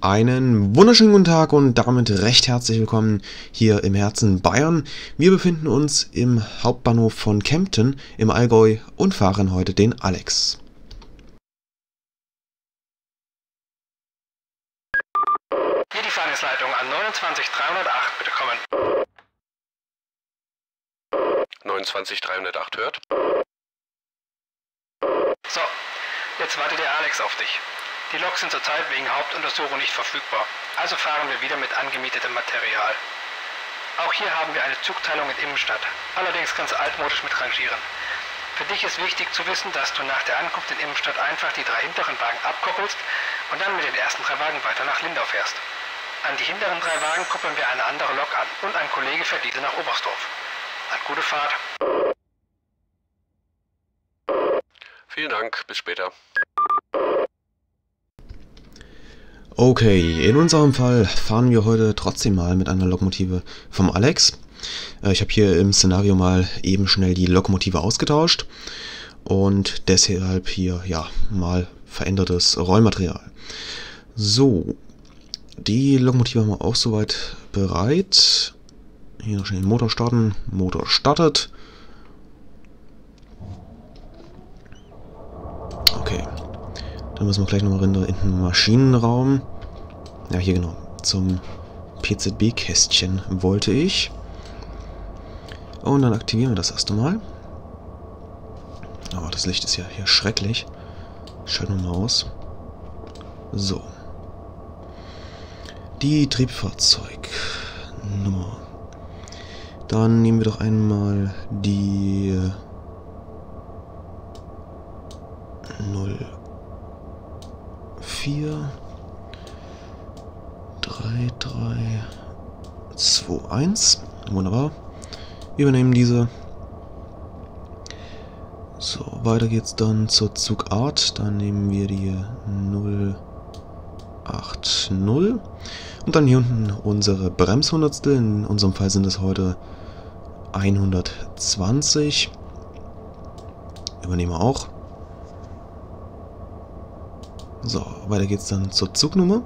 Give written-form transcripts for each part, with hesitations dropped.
Einen wunderschönen guten Tag und damit recht herzlich willkommen hier im Herzen Bayern. Wir befinden uns im Hauptbahnhof von Kempten im Allgäu und fahren heute den Alex. Hier die Fahrdienstleitung an 29308, bitte kommen. 29308 hört. So, jetzt wartet der Alex auf dich. Die Loks sind zurzeit wegen Hauptuntersuchung nicht verfügbar, also fahren wir wieder mit angemietetem Material. Auch hier haben wir eine Zugteilung in Immenstadt, allerdings ganz altmodisch mit Rangieren. Für dich ist wichtig zu wissen, dass du nach der Ankunft in Immenstadt einfach die drei hinteren Wagen abkoppelst und dann mit den ersten drei Wagen weiter nach Lindau fährst. An die hinteren drei Wagen koppeln wir eine andere Lok an und ein Kollege fährt diese nach Oberstdorf. Eine gute Fahrt. Vielen Dank, bis später. Okay, in unserem Fall fahren wir heute trotzdem mal mit einer Lokomotive vom Alex. Ich habe hier im Szenario mal eben schnell die Lokomotive ausgetauscht und deshalb hier ja mal verändertes Rollmaterial. So, die Lokomotive haben wir auch soweit bereit. Hier noch schnell den Motor starten. Motor startet. Okay. Dann müssen wir gleich nochmal in den Maschinenraum. Ja, hier genau. Zum PZB-Kästchen wollte ich. Und dann aktivieren wir das erste Mal. Oh, das Licht ist ja hier schrecklich. Schalten wir mal aus. So. Die Triebfahrzeugnummer. Dann nehmen wir doch einmal die 043321. Wunderbar. Übernehmen diese. So, weiter geht's dann zur Zugart. Dann nehmen wir die 080. Und dann hier unten unsere Bremshundertstel. In unserem Fall sind es heute 120. Übernehmen wir auch. So, weiter geht's dann zur Zugnummer.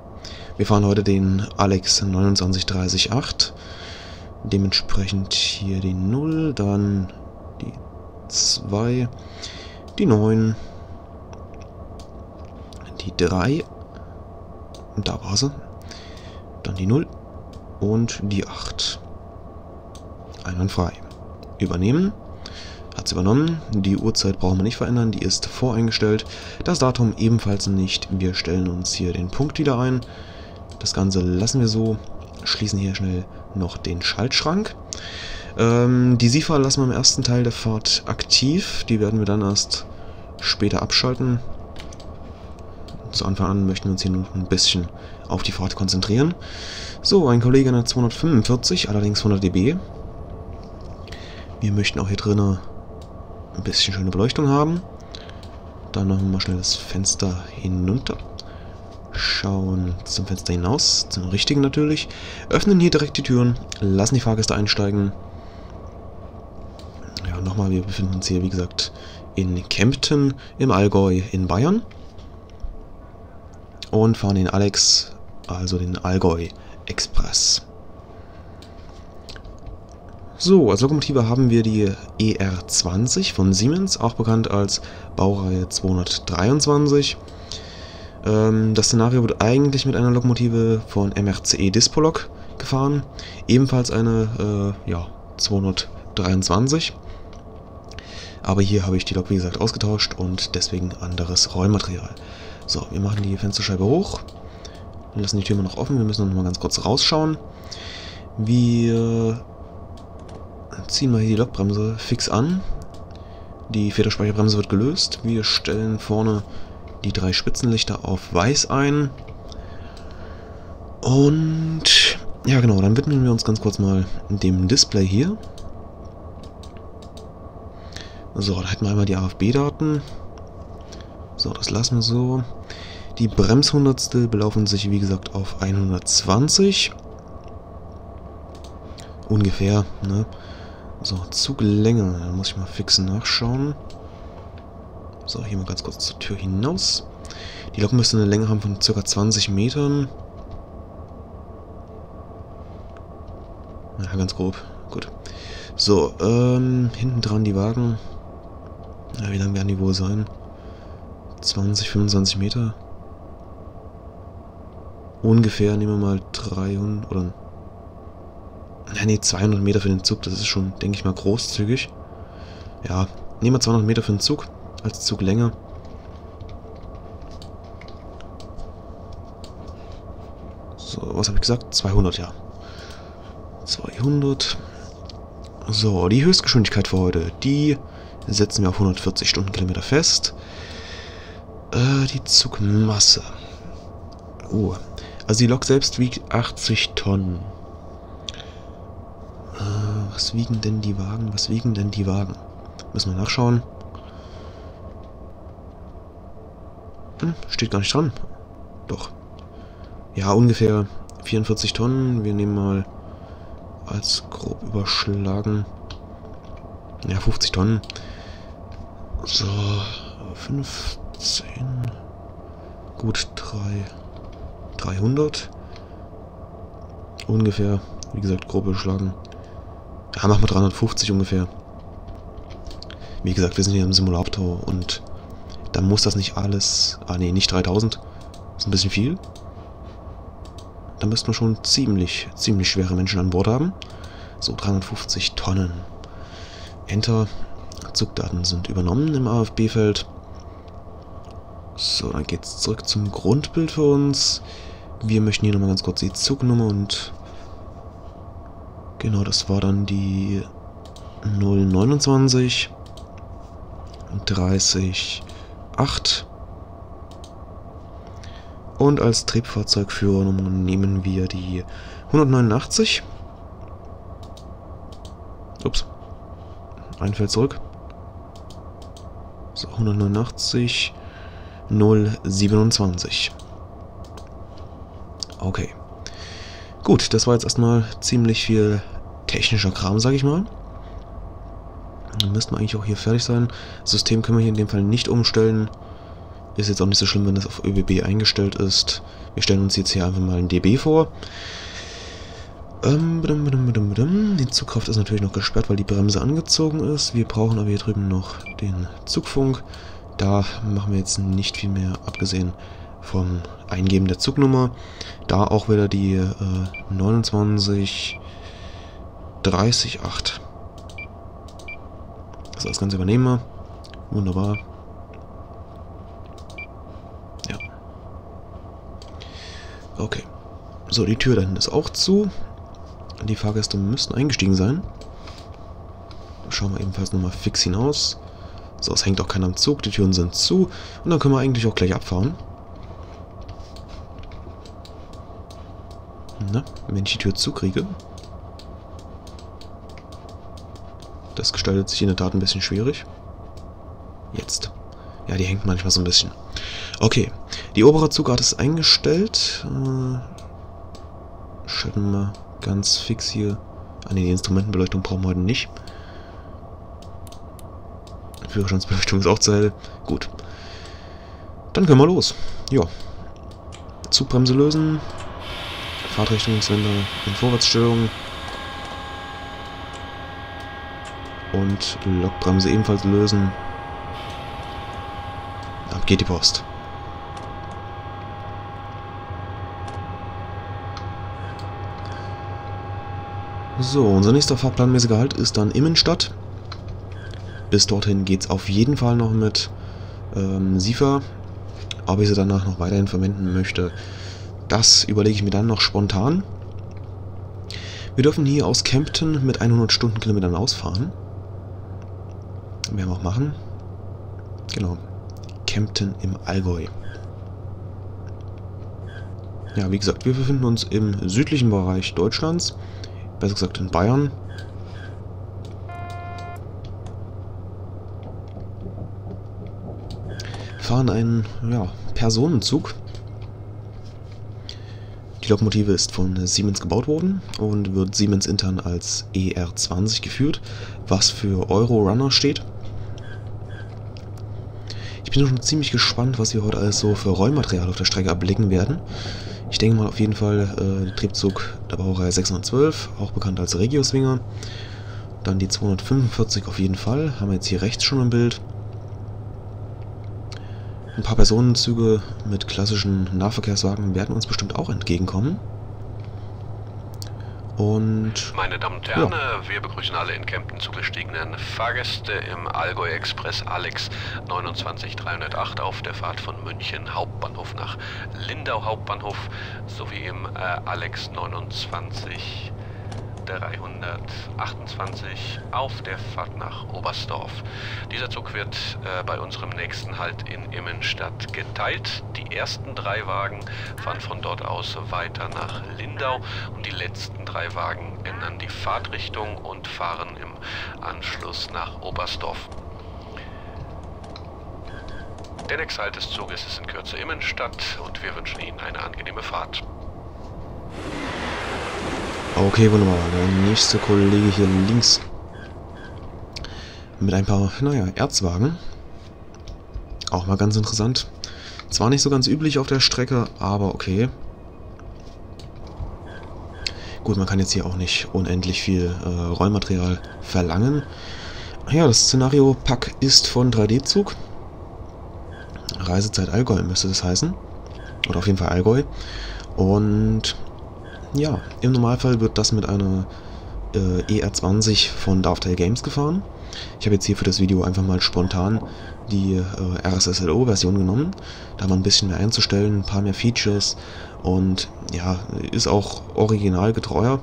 Wir fahren heute den Alex 29308. Dementsprechend hier die 0, dann die 2, die 9, die 3. Und da war sie. Dann die 0 und die 8. Einwandfrei. Übernehmen. Hat es übernommen. Die Uhrzeit brauchen wir nicht verändern. Die ist voreingestellt. Das Datum ebenfalls nicht. Wir stellen uns hier den Punkt wieder ein. Das Ganze lassen wir so. Schließen hier schnell noch den Schaltschrank. Die SIFA lassen wir im ersten Teil der Fahrt aktiv. Die werden wir dann erst später abschalten. Zu Anfang an möchten wir uns hier noch ein bisschen auf die Fahrt konzentrieren. So, ein Kollege in der 245, allerdings 100 dB. Wir möchten auch hier drinnen ein bisschen schöne Beleuchtung haben. Dann noch mal schnell das Fenster hinunter. Schauen zum Fenster hinaus, zum richtigen natürlich. Öffnen hier direkt die Türen, lassen die Fahrgäste einsteigen. Ja, nochmal, wir befinden uns hier, wie gesagt, in Kempten, im Allgäu, in Bayern. Und fahren den Alex, also den Allgäu-Express. So, als Lokomotive haben wir die ER20 von Siemens, auch bekannt als Baureihe 223. Das Szenario wird eigentlich mit einer Lokomotive von MRCE Dispoloc gefahren, ebenfalls eine 223. Aber hier habe ich die Lok, wie gesagt, ausgetauscht und deswegen anderes Rollmaterial. So, wir machen die Fensterscheibe hoch. Wir lassen die Tür immer noch offen. Wir müssen noch mal ganz kurz rausschauen. Wir ziehen mal hier die Lokbremse fix an. Die Federspeicherbremse wird gelöst. Wir stellen vorne die drei Spitzenlichter auf weiß ein. Und ja genau, dann widmen wir uns ganz kurz mal dem Display hier. So, da hätten wir einmal die AFB-Daten. So, das lassen wir so. Die Bremshundertstel belaufen sich, wie gesagt, auf 120. Ungefähr, ne? So, Zuglänge. Da muss ich mal fix nachschauen. So, hier mal ganz kurz zur Tür hinaus. Die Lok müsste eine Länge haben von ca. 20 Metern. Ja, ganz grob. Gut. So, hinten dran die Wagen. Ja, wie lang werden die wohl sein? 20, 25 Meter? Ungefähr, nehmen wir mal 300 oder... Nein, nee, 200 Meter für den Zug. Das ist schon, denke ich mal, großzügig. Ja, nehmen wir 200 Meter für den Zug als Zuglänge. So, was habe ich gesagt? 200, ja. 200. So, die Höchstgeschwindigkeit für heute, die setzen wir auf 140 Stundenkilometer fest. Die Zugmasse. Oh, also die Lok selbst wiegt 80 Tonnen. Was wiegen denn die Wagen? Was wiegen denn die Wagen? Müssen wir nachschauen. Hm, steht gar nicht dran. Doch. Ja, ungefähr 44 Tonnen. Wir nehmen mal als grob überschlagen. Ja, 50 Tonnen. So, 15. Gut, 300. Ungefähr, wie gesagt, grob überschlagen. Ja, machen wir 350 ungefähr. Wie gesagt, wir sind hier im Simulator und dann muss das nicht alles... Ah ne, nicht 3000. Ist ein bisschen viel. Da müssten wir schon ziemlich schwere Menschen an Bord haben. So, 350 Tonnen. Enter. Zugdaten sind übernommen im AFB-Feld. So, dann geht's zurück zum Grundbild für uns. Wir möchten hier nochmal ganz kurz die Zugnummer und... Genau, das war dann die 029 30 8. Und als Triebfahrzeugführernummer nehmen wir die 189. Ups. Ein Feld zurück. So, 189 027. Okay. Gut, das war jetzt erstmal ziemlich viel technischer Kram, sag ich mal. Dann müssten wir eigentlich auch hier fertig sein. Das System können wir hier in dem Fall nicht umstellen. Ist jetzt auch nicht so schlimm, wenn das auf ÖBB eingestellt ist. Wir stellen uns jetzt hier einfach mal ein DB vor. Die Zugkraft ist natürlich noch gesperrt, weil die Bremse angezogen ist. Wir brauchen aber hier drüben noch den Zugfunk. Da machen wir jetzt nicht viel mehr, abgesehen vom Eingeben der Zugnummer. Da auch wieder die 29 30 8. So, das Ganze übernehmen wir. Wunderbar. Ja. Okay. So, die Tür da hinten ist auch zu. Die Fahrgäste müssten eingestiegen sein. Schauen wir ebenfalls nochmal fix hinaus. So, es hängt auch keiner am Zug. Die Türen sind zu. Und dann können wir eigentlich auch gleich abfahren. Na, wenn ich die Tür zukriege. Das gestaltet sich in der Tat ein bisschen schwierig. Jetzt. Ja, die hängt manchmal so ein bisschen. Okay, die obere Zugart ist eingestellt. Schalten wir ganz fix hier. Ah ne, die Instrumentenbeleuchtung brauchen wir heute nicht. Führerstandsbeleuchtung ist auch zu hell. Gut. Dann können wir los. Ja. Zugbremse lösen. Fahrtrichtungswender in Vorwärtsstellung. Und Lokbremse ebenfalls lösen. Ab geht die Post. So, unser nächster fahrplanmäßiger Halt ist dann Immenstadt. Bis dorthin geht es auf jeden Fall noch mit SIFA. Ob ich sie danach noch weiterhin verwenden möchte, das überlege ich mir dann noch spontan. Wir dürfen hier aus Kempten mit 100 Stundenkilometern ausfahren. Werden wir auch machen. Genau. Kempten im Allgäu. Ja, wie gesagt, wir befinden uns im südlichen Bereich Deutschlands. Besser gesagt in Bayern. Fahren einen, ja, Personenzug. Die Lokomotive ist von Siemens gebaut worden und wird Siemens intern als ER20 geführt, was für Eurorunner steht. Ich bin schon ziemlich gespannt, was wir heute alles so für Rollmaterial auf der Strecke erblicken werden. Ich denke mal auf jeden Fall Triebzug der Baureihe 612, auch bekannt als Regioswinger. Dann die 245 auf jeden Fall, haben wir jetzt hier rechts schon im Bild. Ein paar Personenzüge mit klassischen Nahverkehrswagen werden uns bestimmt auch entgegenkommen. Und meine Damen und Herren, ja. Wir begrüßen alle in Kempten zugestiegenen Fahrgäste im Allgäu-Express Alex 29308 auf der Fahrt von München Hauptbahnhof nach Lindau Hauptbahnhof sowie im Alex 29. 328 auf der Fahrt nach Oberstdorf. Dieser Zug wird bei unserem nächsten Halt in Immenstadt geteilt. Die ersten drei Wagen fahren von dort aus weiter nach Lindau und die letzten drei Wagen ändern die Fahrtrichtung und fahren im Anschluss nach Oberstdorf. Der nächste Halt des Zuges ist in Kürze Immenstadt und wir wünschen Ihnen eine angenehme Fahrt. Okay, wunderbar. Der nächste Kollege hier links mit ein paar, naja, Erzwagen. Auch mal ganz interessant. Zwar nicht so ganz üblich auf der Strecke, aber okay. Gut, man kann jetzt hier auch nicht unendlich viel Rollmaterial verlangen. Ja, das Szenario-Pack ist von 3D-Zug. Reisezeit Allgäu müsste das heißen. Oder auf jeden Fall Allgäu. Und ja, im Normalfall wird das mit einer ER20 von Dovetail Games gefahren. Ich habe jetzt hier für das Video einfach mal spontan die RSSLO-Version genommen. Da war ein bisschen mehr einzustellen, ein paar mehr Features und ja, ist auch originalgetreuer.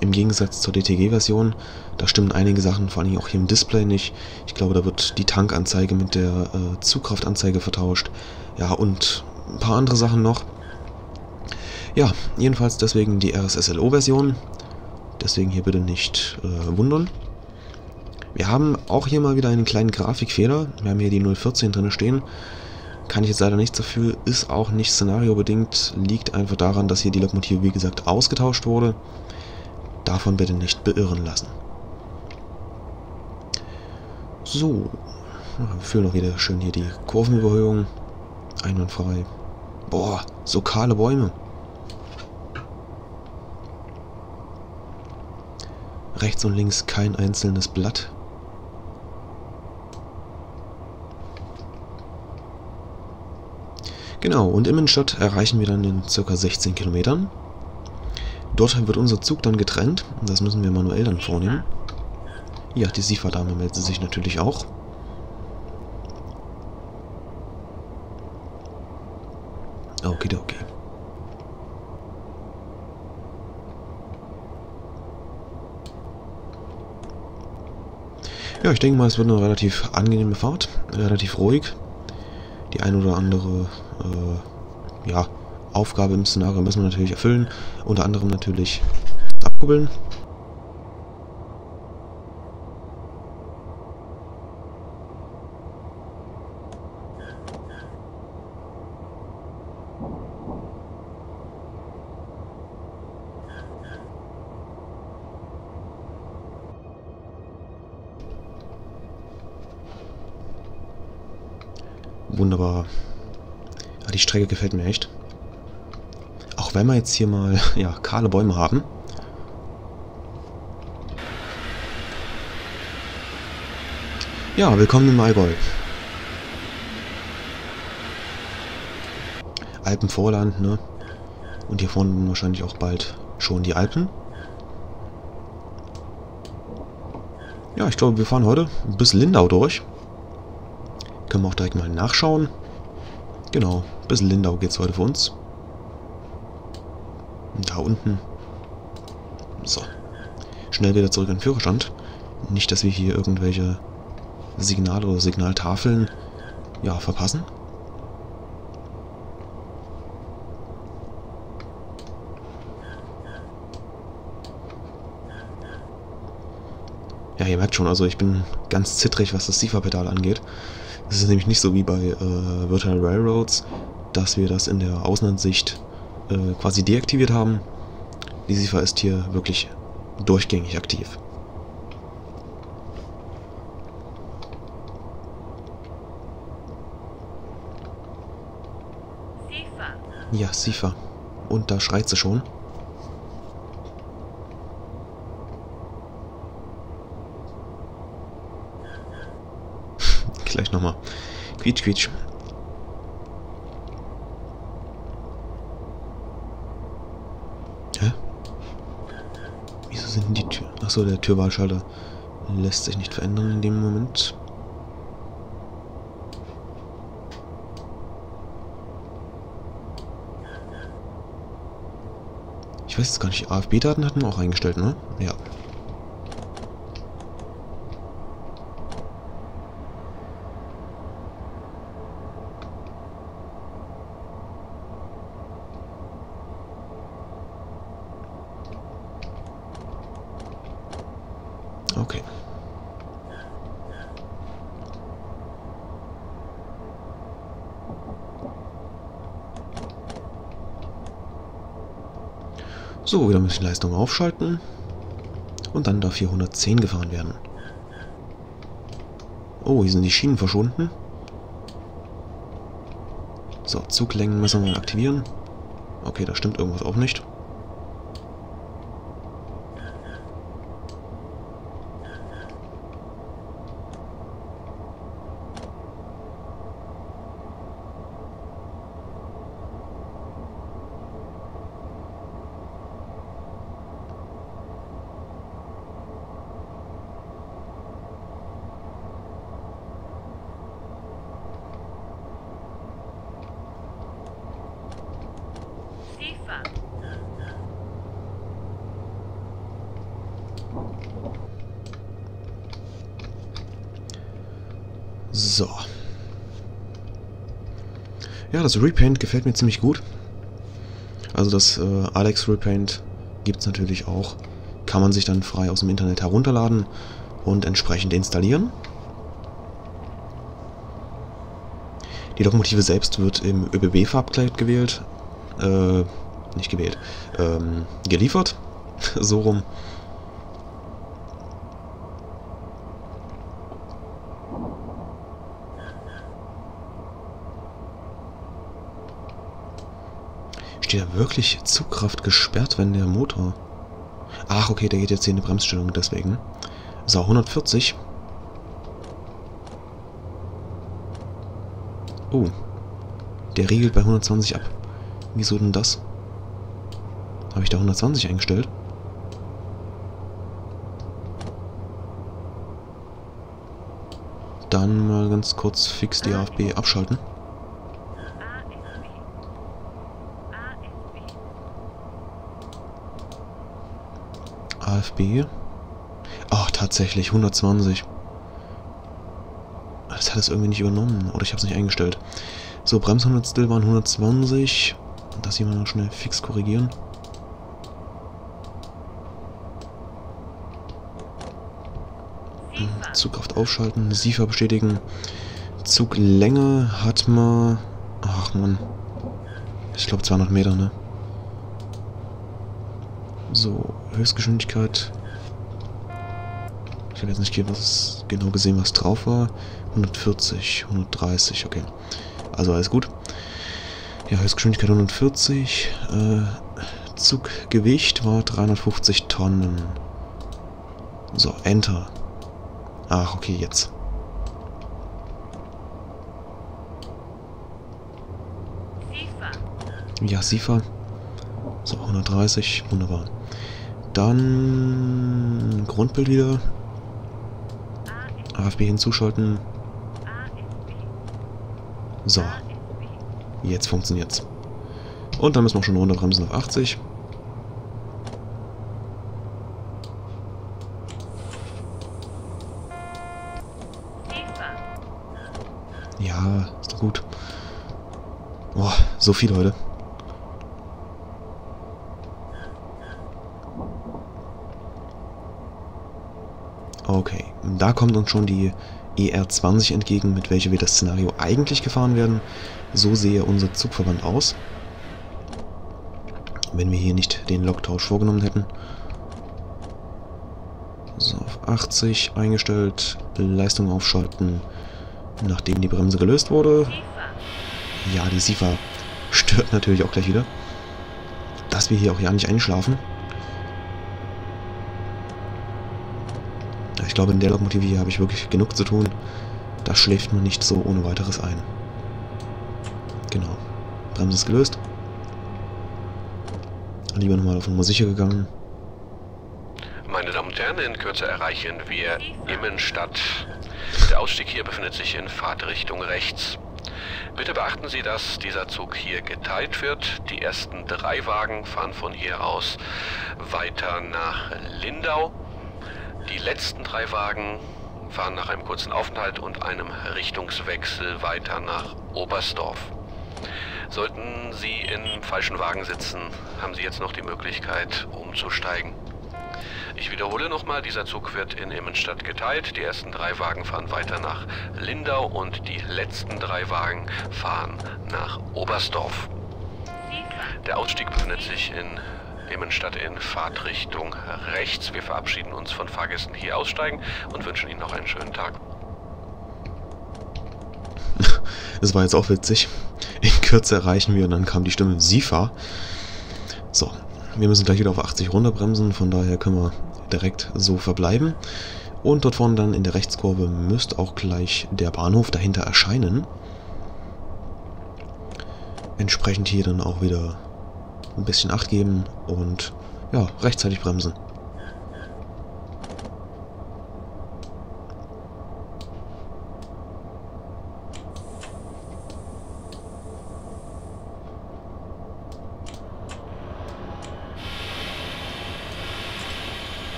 Im Gegensatz zur DTG-Version, da stimmen einige Sachen, vor allem auch hier im Display nicht. Ich glaube, da wird die Tankanzeige mit der Zugkraftanzeige vertauscht. Ja, und ein paar andere Sachen noch. Ja, jedenfalls deswegen die RSSLO-Version. Deswegen hier bitte nicht wundern. Wir haben auch hier mal wieder einen kleinen Grafikfehler. Wir haben hier die 014 drin stehen. Kann ich jetzt leider nichts dafür. Ist auch nicht szenariobedingt. Liegt einfach daran, dass hier die Lokomotive, wie gesagt, ausgetauscht wurde. Davon bitte nicht beirren lassen. So. Wir füllen auch wieder schön hier die Kurvenüberhöhung. Einwandfrei. Boah, so kahle Bäume. Rechts und links kein einzelnes Blatt. Genau, und Immenstadt erreichen wir dann in ca. 16 Kilometern. Dort wird unser Zug dann getrennt. Das müssen wir manuell dann vornehmen. Ja, die SIFA-Dame meldet sich natürlich auch. Okidoki. Ja, ich denke mal, es wird eine relativ angenehme Fahrt, relativ ruhig. Die ein oder andere ja, Aufgabe im Szenario müssen wir natürlich erfüllen, unter anderem natürlich abkuppeln. Wunderbar. Ja, die Strecke gefällt mir echt. Auch wenn wir jetzt hier mal ja, kahle Bäume haben. Ja, willkommen im Allgäu. Alpenvorland, ne? Und hier vorne wahrscheinlich auch bald schon die Alpen. Ja, ich glaube, wir fahren heute bis Lindau durch. Können wir auch direkt mal nachschauen. Genau, bis Lindau geht es heute für uns. Da unten. So. Schnell wieder zurück in den Führerstand. Nicht, dass wir hier irgendwelche Signale oder Signaltafeln ja, verpassen. Ja, ihr merkt schon, also ich bin ganz zittrig, was das SIFA-Pedal angeht. Es ist nämlich nicht so wie bei Virtual Railroads, dass wir das in der Außenansicht quasi deaktiviert haben. Die SIFA ist hier wirklich durchgängig aktiv. Ja, SIFA. Und da schreit sie schon. Gleich nochmal. Quietsch, quietsch. Hä? Wieso sind denn die Tür... Achso, der Türwahlschalter lässt sich nicht verändern in dem Moment. Ich weiß jetzt gar nicht, AFB-Daten hatten wir auch eingestellt, ne? Ja. Okay. So, wieder ein bisschen Leistung aufschalten. Und dann darf hier 110 gefahren werden. Oh, hier sind die Schienen verschwunden. So, Zuglängen müssen wir mal aktivieren. Okay, da stimmt irgendwas auch nicht. So. Ja, das Repaint gefällt mir ziemlich gut. Also das Alex Repaint gibt es natürlich auch. Kann man sich dann frei aus dem Internet herunterladen und entsprechend installieren. Die Lokomotive selbst wird im ÖBB-Farbkleid gewählt. Nicht gewählt. Geliefert. So rum. Steht da wirklich Zugkraft gesperrt, wenn der Motor... Ach, okay, der geht jetzt hier in eine Bremsstellung, deswegen. So, 140. Oh. Der regelt bei 120 ab. Wieso denn das? Habe ich da 120 eingestellt? Dann mal ganz kurz fix die AFB abschalten. AFB. Ach, tatsächlich, 120. Das hat es irgendwie nicht übernommen. Oder ich habe es nicht eingestellt. So, Bremshundertstel waren 120. Das hier mal noch schnell fix korrigieren. Zugkraft aufschalten, SIFA bestätigen. Zuglänge hat man... Ach man. Ich glaube 200 Meter, ne? So, Höchstgeschwindigkeit. Ich habe jetzt nicht genau gesehen, was drauf war. 140, 130, okay. Also alles gut. Ja, Höchstgeschwindigkeit 140. Zuggewicht war 350 Tonnen. So, Enter. Ach, okay, jetzt. Ja, SIFA. So, 130, wunderbar. Dann Grundbild wieder. AFB hinzuschalten. So. Jetzt funktioniert's. Und dann müssen wir schon runterbremsen auf 80. Ja, ist doch gut. Boah, so viel heute. Okay, da kommt uns schon die ER20 entgegen, mit welcher wir das Szenario eigentlich gefahren werden. So sehe unser Zugverband aus. Wenn wir hier nicht den Loktausch vorgenommen hätten. So, auf 80 eingestellt, Leistung aufschalten, nachdem die Bremse gelöst wurde. Ja, die SIFA Stört natürlich auch gleich wieder, dass wir hier auch ja nicht einschlafen. Ich glaube, in der Lokomotive hier habe ich wirklich genug zu tun. Da schläft man nicht so ohne weiteres ein. Genau. Bremse ist gelöst. Lieber nochmal auf Nummer sicher gegangen. Meine Damen und Herren, in Kürze erreichen wir Immenstadt. Der Ausstieg hier befindet sich in Fahrtrichtung rechts. Bitte beachten Sie, dass dieser Zug hier geteilt wird. Die ersten 3 Wagen fahren von hier aus weiter nach Lindau. Die letzten 3 Wagen fahren nach einem kurzen Aufenthalt und einem Richtungswechsel weiter nach Oberstdorf. Sollten Sie im falschen Wagen sitzen, haben Sie jetzt noch die Möglichkeit, umzusteigen. Ich wiederhole nochmal, dieser Zug wird in Immenstadt geteilt. Die ersten 3 Wagen fahren weiter nach Lindau und die letzten 3 Wagen fahren nach Oberstdorf. Der Ausstieg befindet sich in Immenstadt in Fahrtrichtung rechts. Wir verabschieden uns von Fahrgästen, die hier aussteigen, und wünschen Ihnen noch einen schönen Tag. Das war jetzt auch witzig. In Kürze erreichen wir, und dann kam die Stimme SIFA. So, wir müssen gleich wieder auf 80 runterbremsen, von daher können wir direkt so verbleiben. Und dort vorne dann in der Rechtskurve müsste auch gleich der Bahnhof dahinter erscheinen. Entsprechend hier dann auch wieder ein bisschen Acht geben und ja, rechtzeitig bremsen.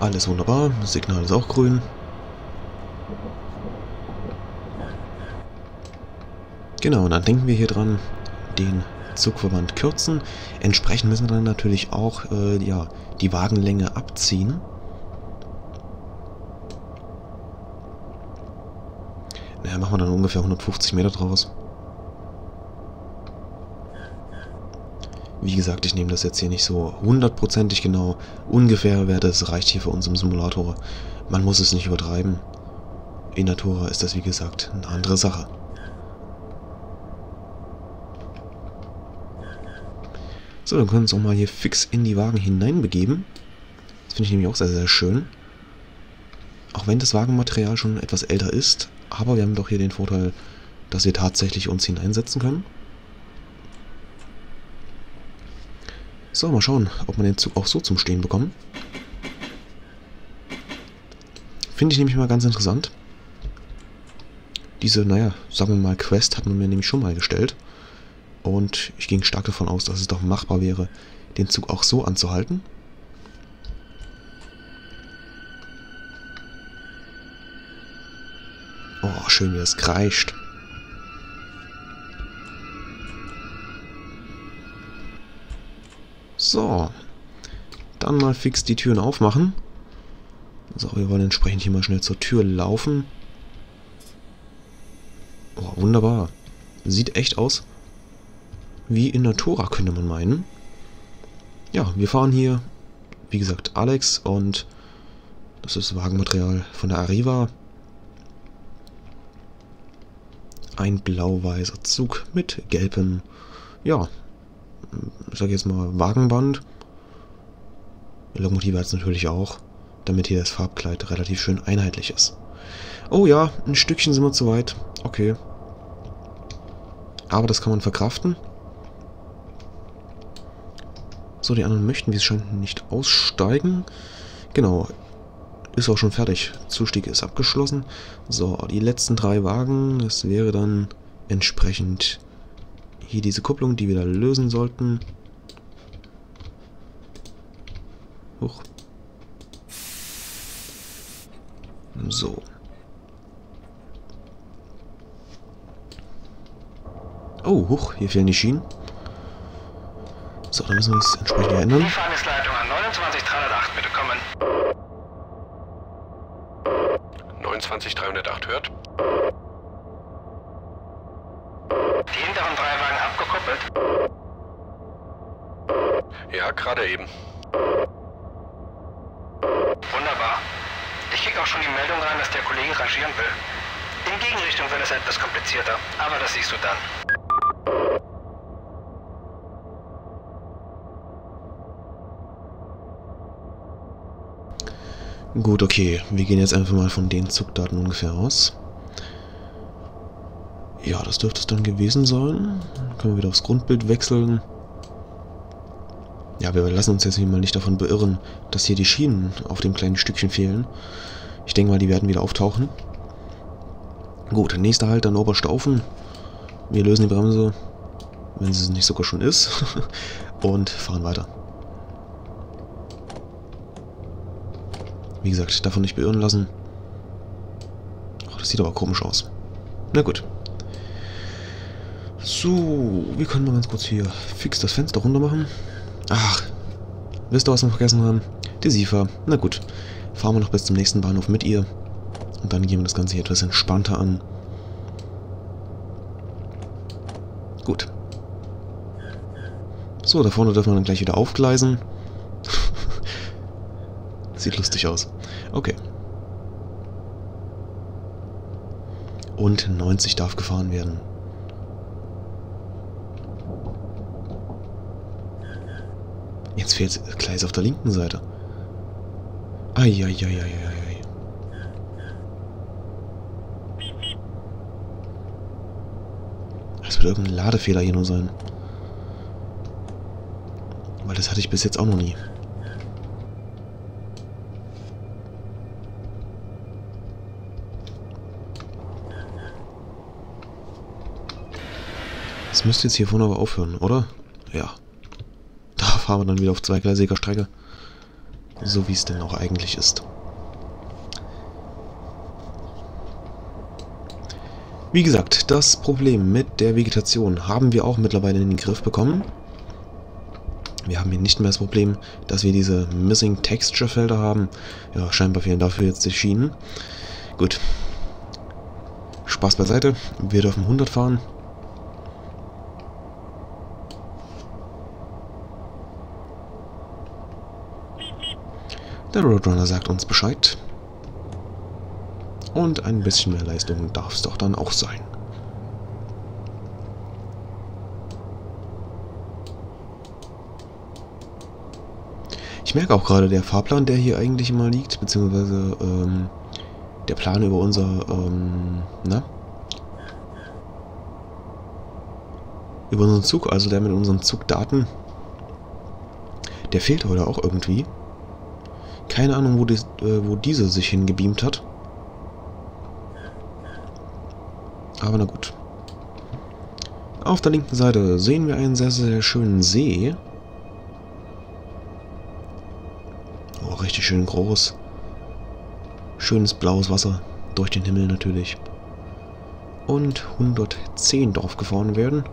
Alles wunderbar, das Signal ist auch grün. Genau, und dann denken wir hier dran, den Zugverband kürzen. Entsprechend müssen wir dann natürlich auch ja, die Wagenlänge abziehen. Naja, machen wir dann ungefähr 150 Meter draus. Wie gesagt, ich nehme das jetzt hier nicht so hundertprozentig genau. Ungefähr wäre das, reicht hier für uns im Simulator. Man muss es nicht übertreiben. In Natura ist das, wie gesagt, eine andere Sache. So, dann können wir uns auch mal hier fix in die Wagen hineinbegeben. Das finde ich nämlich auch sehr, sehr schön. Auch wenn das Wagenmaterial schon etwas älter ist, aber wir haben doch hier den Vorteil, dass wir tatsächlich uns hineinsetzen können. So, mal schauen, ob man den Zug auch so zum Stehen bekommt. Finde ich nämlich mal ganz interessant. Diese, naja, sagen wir mal, Quest hat man mir nämlich schon mal gestellt. Und ich ging stark davon aus, dass es doch machbar wäre, den Zug auch so anzuhalten. Oh, schön, wie das kreischt. So, dann mal fix die Türen aufmachen. So, wir wollen entsprechend hier mal schnell zur Tür laufen. Oh, wunderbar. Sieht echt aus wie in Natura, könnte man meinen. Ja, wir fahren hier, wie gesagt, Alex, und das ist Wagenmaterial von der Arriva. Ein blau-weißer Zug mit gelbem, ja, ich sage jetzt mal Wagenband. Die Lokomotive hat es natürlich auch, damit hier das Farbkleid relativ schön einheitlich ist. Oh ja, ein Stückchen sind wir zu weit. Okay. Aber das kann man verkraften. So, die anderen möchten, wie es scheint, nicht aussteigen. Genau. Ist auch schon fertig. Zustieg ist abgeschlossen. So, die letzten 3 Wagen. Das wäre dann entsprechend hier diese Kupplung, die wir da lösen sollten. Huch. So. Oh, huch, hier fehlen die Schienen. So, dann müssen wir es entsprechend ändern. Die Fahrgastleitung an 29.308, bitte kommen. 29.308 hört. Die hinteren 3 Wagen abgekoppelt? Ja, gerade eben. Wunderbar. Ich krieg auch schon die Meldung rein, dass der Kollege rangieren will. In Gegenrichtung wird es etwas komplizierter, aber das siehst du dann. Gut, okay. Wir gehen jetzt einfach mal von den Zugdaten ungefähr aus. Ja, das dürfte es dann gewesen sein. Dann können wir wieder aufs Grundbild wechseln. Ja, wir lassen uns jetzt hier mal nicht davon beirren, dass hier die Schienen auf dem kleinen Stückchen fehlen. Ich denke mal, die werden wieder auftauchen. Gut, nächster Halt dann Oberstaufen. Wir lösen die Bremse, wenn sie es nicht sogar schon ist, und fahren weiter. Wie gesagt, davon nicht beirren lassen. Ach, das sieht aber komisch aus. Na gut. So, wir können mal ganz kurz hier fix das Fenster runter machen. Ach, wisst ihr, was wir vergessen haben? Die SIFA. Na gut, fahren wir noch bis zum nächsten Bahnhof mit ihr. Und dann gehen wir das Ganze hier etwas entspannter an. Gut. So, da vorne dürfen wir dann gleich wieder aufgleisen. Sieht lustig aus. Okay. Und 90 darf gefahren werden. Jetzt fehlt Gleis auf der linken Seite. Eieieiei. Das wird irgendein Ladefehler hier nur sein. Weil das hatte ich bis jetzt auch noch nie. Das müsste jetzt hier vorne aber aufhören, oder? Ja. Da fahren wir dann wieder auf zweigleisiger Strecke. So wie es denn auch eigentlich ist. Wie gesagt, das Problem mit der Vegetation haben wir auch mittlerweile in den Griff bekommen. Wir haben hier nicht mehr das Problem, dass wir diese Missing Texture Felder haben. Ja, scheinbar fehlen dafür jetzt die Schienen. Gut. Spaß beiseite. Wir dürfen 100 fahren. Der Roadrunner sagt uns Bescheid. Und ein bisschen mehr Leistung darf es doch dann auch sein. Ich merke auch gerade, der Fahrplan, der hier eigentlich immer liegt, beziehungsweise der Plan über unser... über unseren Zug, also der mit unseren Zugdaten, der fehlt heute auch irgendwie. Keine Ahnung, wo diese sich hingebeamt hat. Aber na gut. Auf der linken Seite sehen wir einen sehr, sehr schönen See. Oh, richtig schön groß. Schönes blaues Wasser. Durch den Himmel natürlich. Und 110 drauf gefahren werden.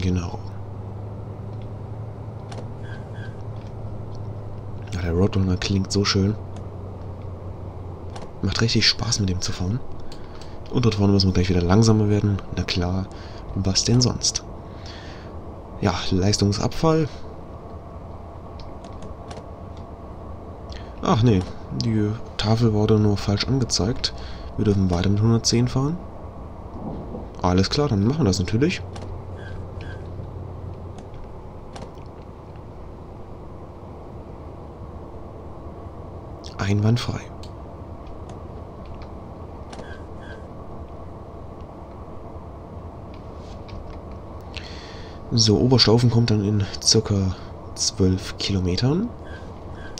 Genau. Ja, der Roadrunner klingt so schön. Macht richtig Spaß, mit dem zu fahren. Und dort vorne müssen wir gleich wieder langsamer werden. Na klar, was denn sonst? Ja, Leistungsabfall. Ach nee, die Tafel wurde nur falsch angezeigt. Wir dürfen weiter mit 110 fahren. Alles klar, dann machen wir das natürlich. Einwandfrei. So, Oberstaufen kommt dann in ca. 12 Kilometern.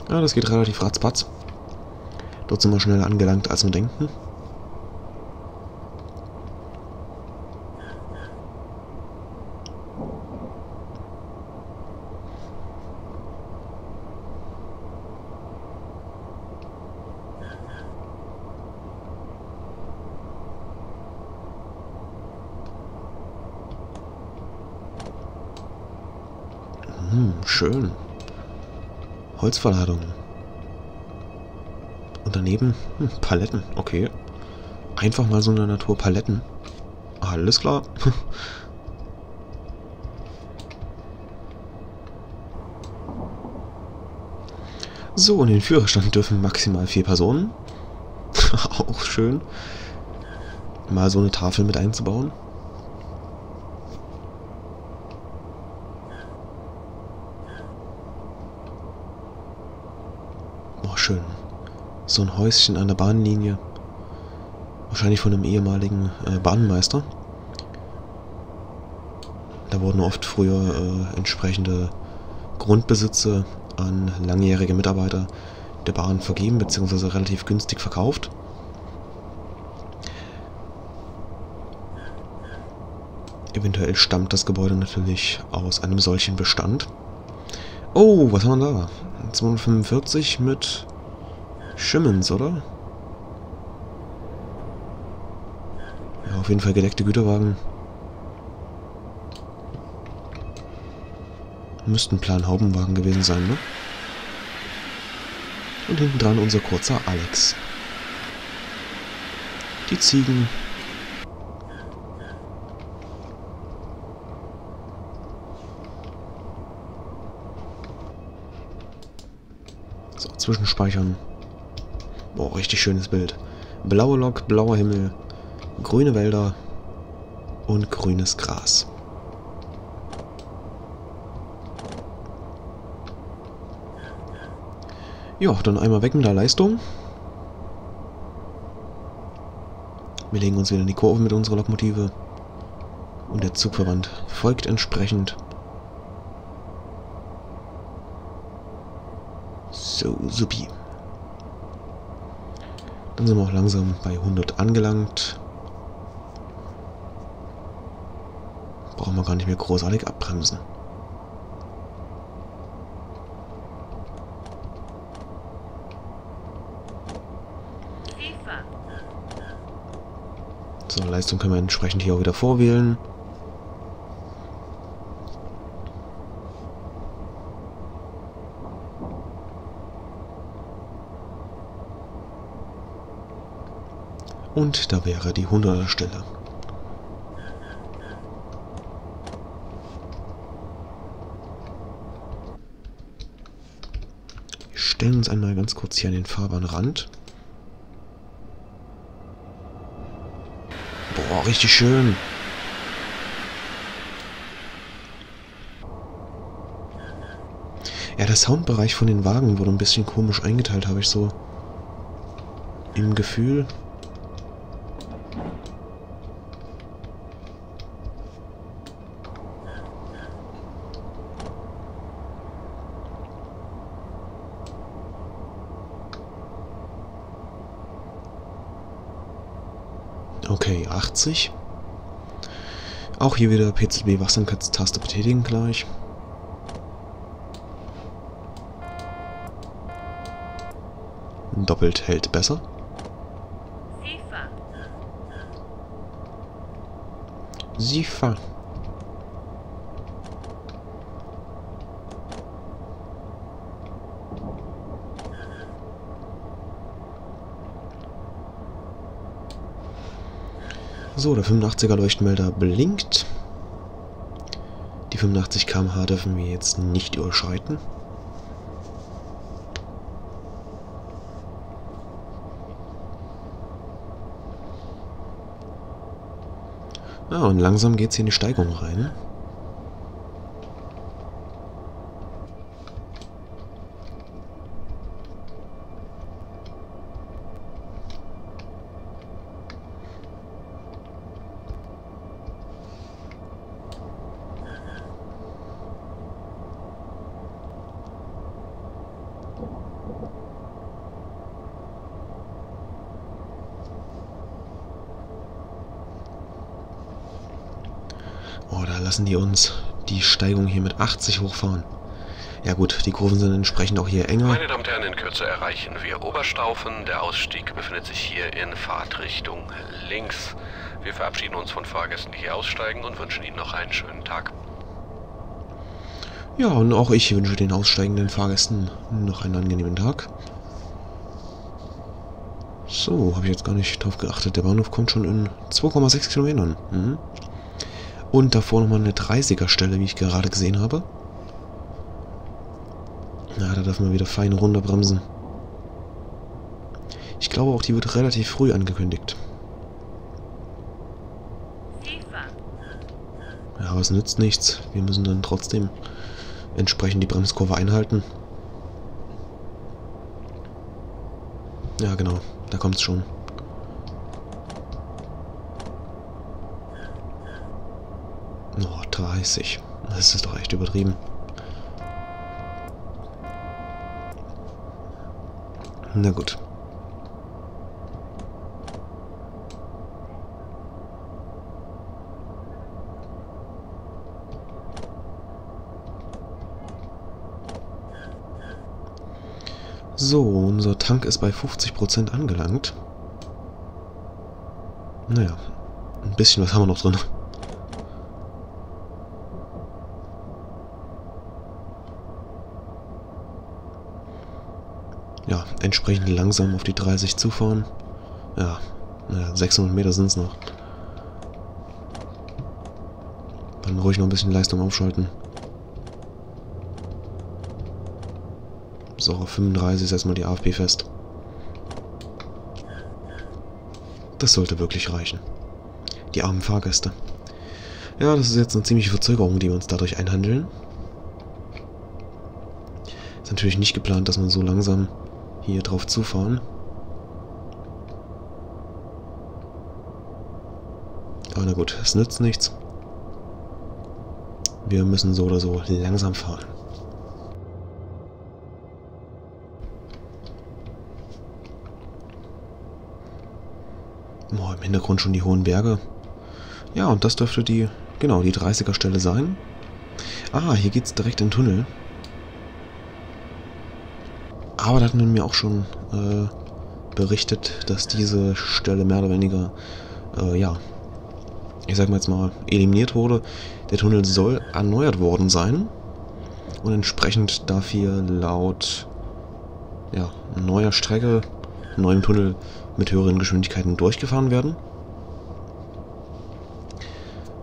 Ja, das geht relativ ratzpatz. Dort sind wir schneller angelangt, als wir denken. Schön. Holzverladung. Und daneben Paletten. Okay. Einfach mal so in der Natur Paletten. Alles klar. So, und den Führerstand dürfen maximal 4 Personen. Auch schön. Mal so eine Tafel mit einzubauen. Oh, schön. So ein Häuschen an der Bahnlinie. Wahrscheinlich von einem ehemaligen Bahnmeister. Da wurden oft früher entsprechende Grundbesitze an langjährige Mitarbeiter der Bahn vergeben bzw. relativ günstig verkauft. Eventuell stammt das Gebäude natürlich aus einem solchen Bestand. Oh, was haben wir da? 245 mit Siemens, oder? Ja, auf jeden Fall gedeckte Güterwagen. Müssten Planhaubenwagen gewesen sein, ne? Und hinten dran unser kurzer Alex. Die Ziegen. So, zwischenspeichern. Boah, richtig schönes Bild. Blaue Lok, blauer Himmel, grüne Wälder und grünes Gras. Ja, dann einmal weg mit der Leistung. Wir legen uns wieder in die Kurve mit unserer Lokomotive. Und der Zugverband folgt entsprechend. So, supi. Dann sind wir auch langsam bei 100 angelangt. Brauchen wir gar nicht mehr großartig abbremsen. So, Leistung können wir entsprechend hier auch wieder vorwählen. Und da wäre die 100er Stelle. Wir stellen uns einmal ganz kurz hier an den Fahrbahnrand. Boah, richtig schön. Ja, der Soundbereich von den Wagen wurde ein bisschen komisch eingeteilt, habe ich so im Gefühl. Okay, 80. Auch hier wieder PZB Wachsamkeitstaste betätigen gleich. Doppelt hält besser. SIFA. So, der 85er Leuchtmelder blinkt. Die 85 km/h dürfen wir jetzt nicht überschreiten. Ah, und langsam geht's hier in die Steigung rein. Oh, da lassen die uns die Steigung hier mit 80 hochfahren. Ja gut, die Kurven sind entsprechend auch hier enger. Meine Damen und Herren, in Kürze erreichen wir Oberstaufen. Der Ausstieg befindet sich hier in Fahrtrichtung links. Wir verabschieden uns von Fahrgästen, die hier aussteigen und wünschen Ihnen noch einen schönen Tag. Ja, und auch ich wünsche den aussteigenden Fahrgästen noch einen angenehmen Tag. So, habe ich jetzt gar nicht drauf geachtet. Der Bahnhof kommt schon in 2,6 Kilometern. Mhm. Und davor nochmal eine 30er-Stelle, wie ich gerade gesehen habe. Na, da darf man wieder fein runterbremsen. Ich glaube auch, die wird relativ früh angekündigt. Ja, aber es nützt nichts. Wir müssen dann trotzdem entsprechend die Bremskurve einhalten. Ja, genau. Da kommt es schon. Oh, 30. Das ist doch echt übertrieben. Na gut. So, unser Tank ist bei 50% angelangt. Naja, ein bisschen was haben wir noch drin. Ja, entsprechend langsam auf die 30 zufahren. Ja, naja, 600 Meter sind es noch. Dann ruhig noch ein bisschen Leistung aufschalten. So, auf 35 setzt mal die AFB fest. Das sollte wirklich reichen. Die armen Fahrgäste. Ja, das ist jetzt eine ziemliche Verzögerung, die wir uns dadurch einhandeln. Ist natürlich nicht geplant, dass man so langsam hier drauf zufahren. Aber na gut, es nützt nichts. Wir müssen so oder so langsam fahren. Im Hintergrund schon die hohen Berge. Ja, und das dürfte die, genau, die 30er-Stelle sein. Ah, hier geht's direkt in den Tunnel. Aber da hatten wir mir auch schon berichtet, dass diese Stelle mehr oder weniger, ja, ich sag mal jetzt mal, eliminiert wurde. Der Tunnel soll erneuert worden sein. Und entsprechend darf hier laut, ja, neuer Strecke, neuem Tunnel mit höheren Geschwindigkeiten durchgefahren werden.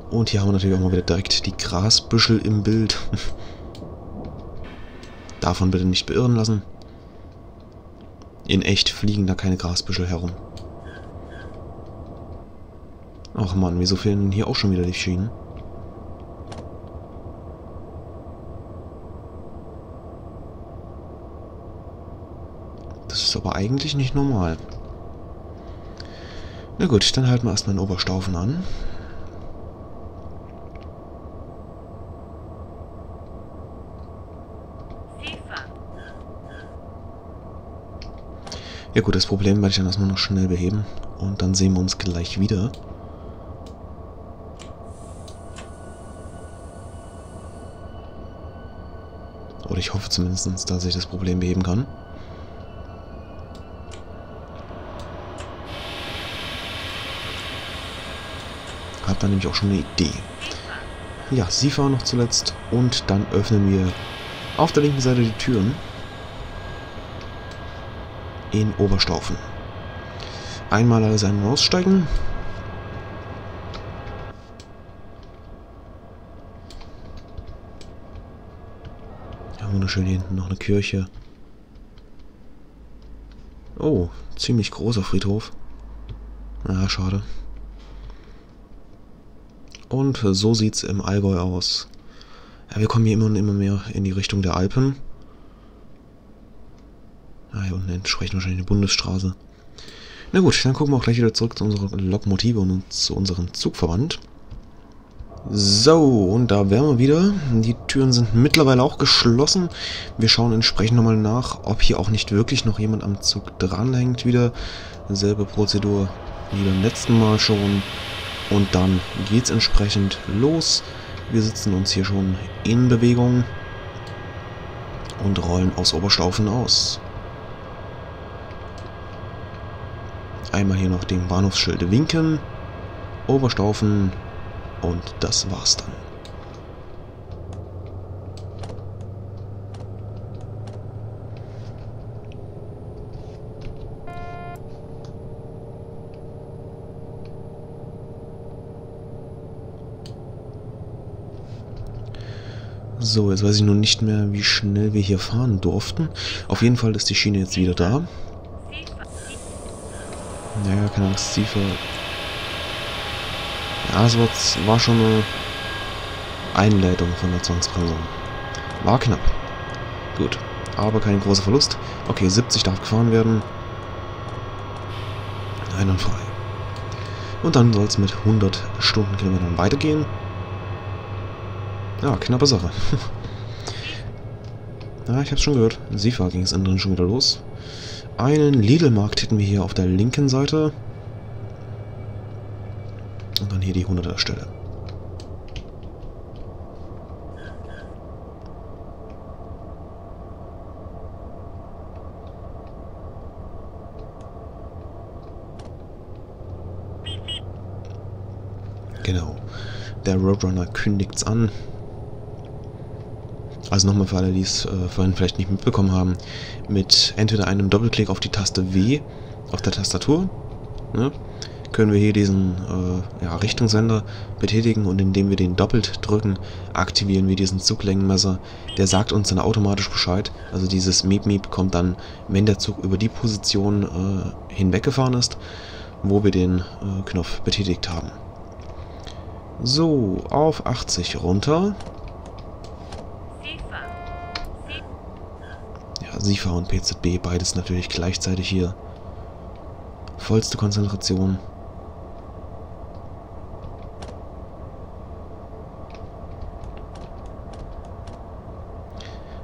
Und hier haben wir natürlich auch mal wieder direkt die Grasbüschel im Bild. Davon bitte nicht beirren lassen. In echt fliegen da keine Grasbüschel herum. Ach man, wieso fehlen denn hier auch schon wieder die Schienen? Das ist aber eigentlich nicht normal. Na gut, dann halten wir erstmal in Oberstaufen an. Ja gut, das Problem werde ich dann erstmal noch schnell beheben. Und dann sehen wir uns gleich wieder. Oder ich hoffe zumindest, dass ich das Problem beheben kann. Hab dann nämlich auch schon eine Idee. Ja, SIFA noch zuletzt und dann öffnen wir auf der linken Seite die Türen in Oberstaufen. Einmal alles ein- und aussteigen. Ja, wunderschön hier hinten noch eine Kirche. Oh, ziemlich großer Friedhof. Na, schade. Und so sieht's im Allgäu aus. Ja, wir kommen hier immer und immer mehr in die Richtung der Alpen. Ah, hier unten entsprechend wahrscheinlich eine Bundesstraße. Na gut, dann gucken wir auch gleich wieder zurück zu unserer Lokomotive und zu unserem Zugverband. So, und da wären wir wieder. Die Türen sind mittlerweile auch geschlossen. Wir schauen entsprechend nochmal nach, ob hier auch nicht wirklich noch jemand am Zug dranhängt wieder. Selbe Prozedur wie beim letzten Mal schon. Und dann geht's entsprechend los. Wir sitzen uns hier schon in Bewegung und rollen aus Oberstaufen aus. Einmal hier noch dem Bahnhofsschild winken, Oberstaufen und das war's dann. So, jetzt weiß ich nur nicht mehr, wie schnell wir hier fahren durften. Auf jeden Fall ist die Schiene jetzt wieder da. Naja, keine Angst, SIFA. Ja, es war schon eine Einleitung von der Zwangsbremsung. War knapp. Gut, aber kein großer Verlust. Okay, 70 darf gefahren werden. Einwandfrei. Und dann soll es mit 100 Stundenkilometern weitergehen. Ja, knappe Sache. Ja, ich hab's schon gehört. SIFA ging es innen drin schon wieder los. Einen Lidl-Markt hätten wir hier auf der linken Seite. Und dann hier die 100er Stelle. Genau. Der Roadrunner kündigt's an. Also nochmal für alle, die es vorhin vielleicht nicht mitbekommen haben, mit entweder einem Doppelklick auf die Taste W auf der Tastatur, ne, können wir hier diesen ja, Richtungssender betätigen, und indem wir den doppelt drücken, aktivieren wir diesen Zuglenkenmesser. Der sagt uns dann automatisch Bescheid, also dieses Miep-Miep kommt dann, wenn der Zug über die Position hinweggefahren ist, wo wir den Knopf betätigt haben. So, auf 80 runter. SIFA und PZB, beides natürlich gleichzeitig hier. Vollste Konzentration.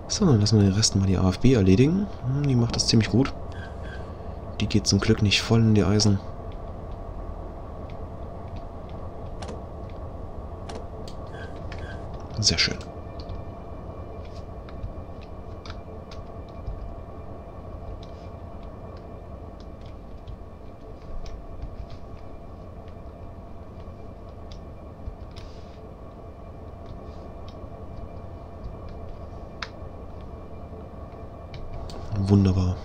So, dann lassen wir den Rest mal die AFB erledigen. Die macht das ziemlich gut. Die geht zum Glück nicht voll in die Eisen. Sehr schön. Wunderbar.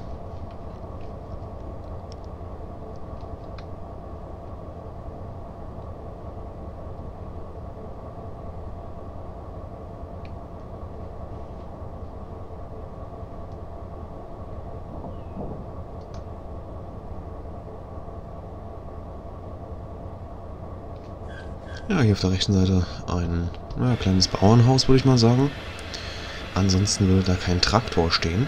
Ja, hier auf der rechten Seite ein kleines Bauernhaus, würde ich mal sagen. Ansonsten würde da kein Traktor stehen.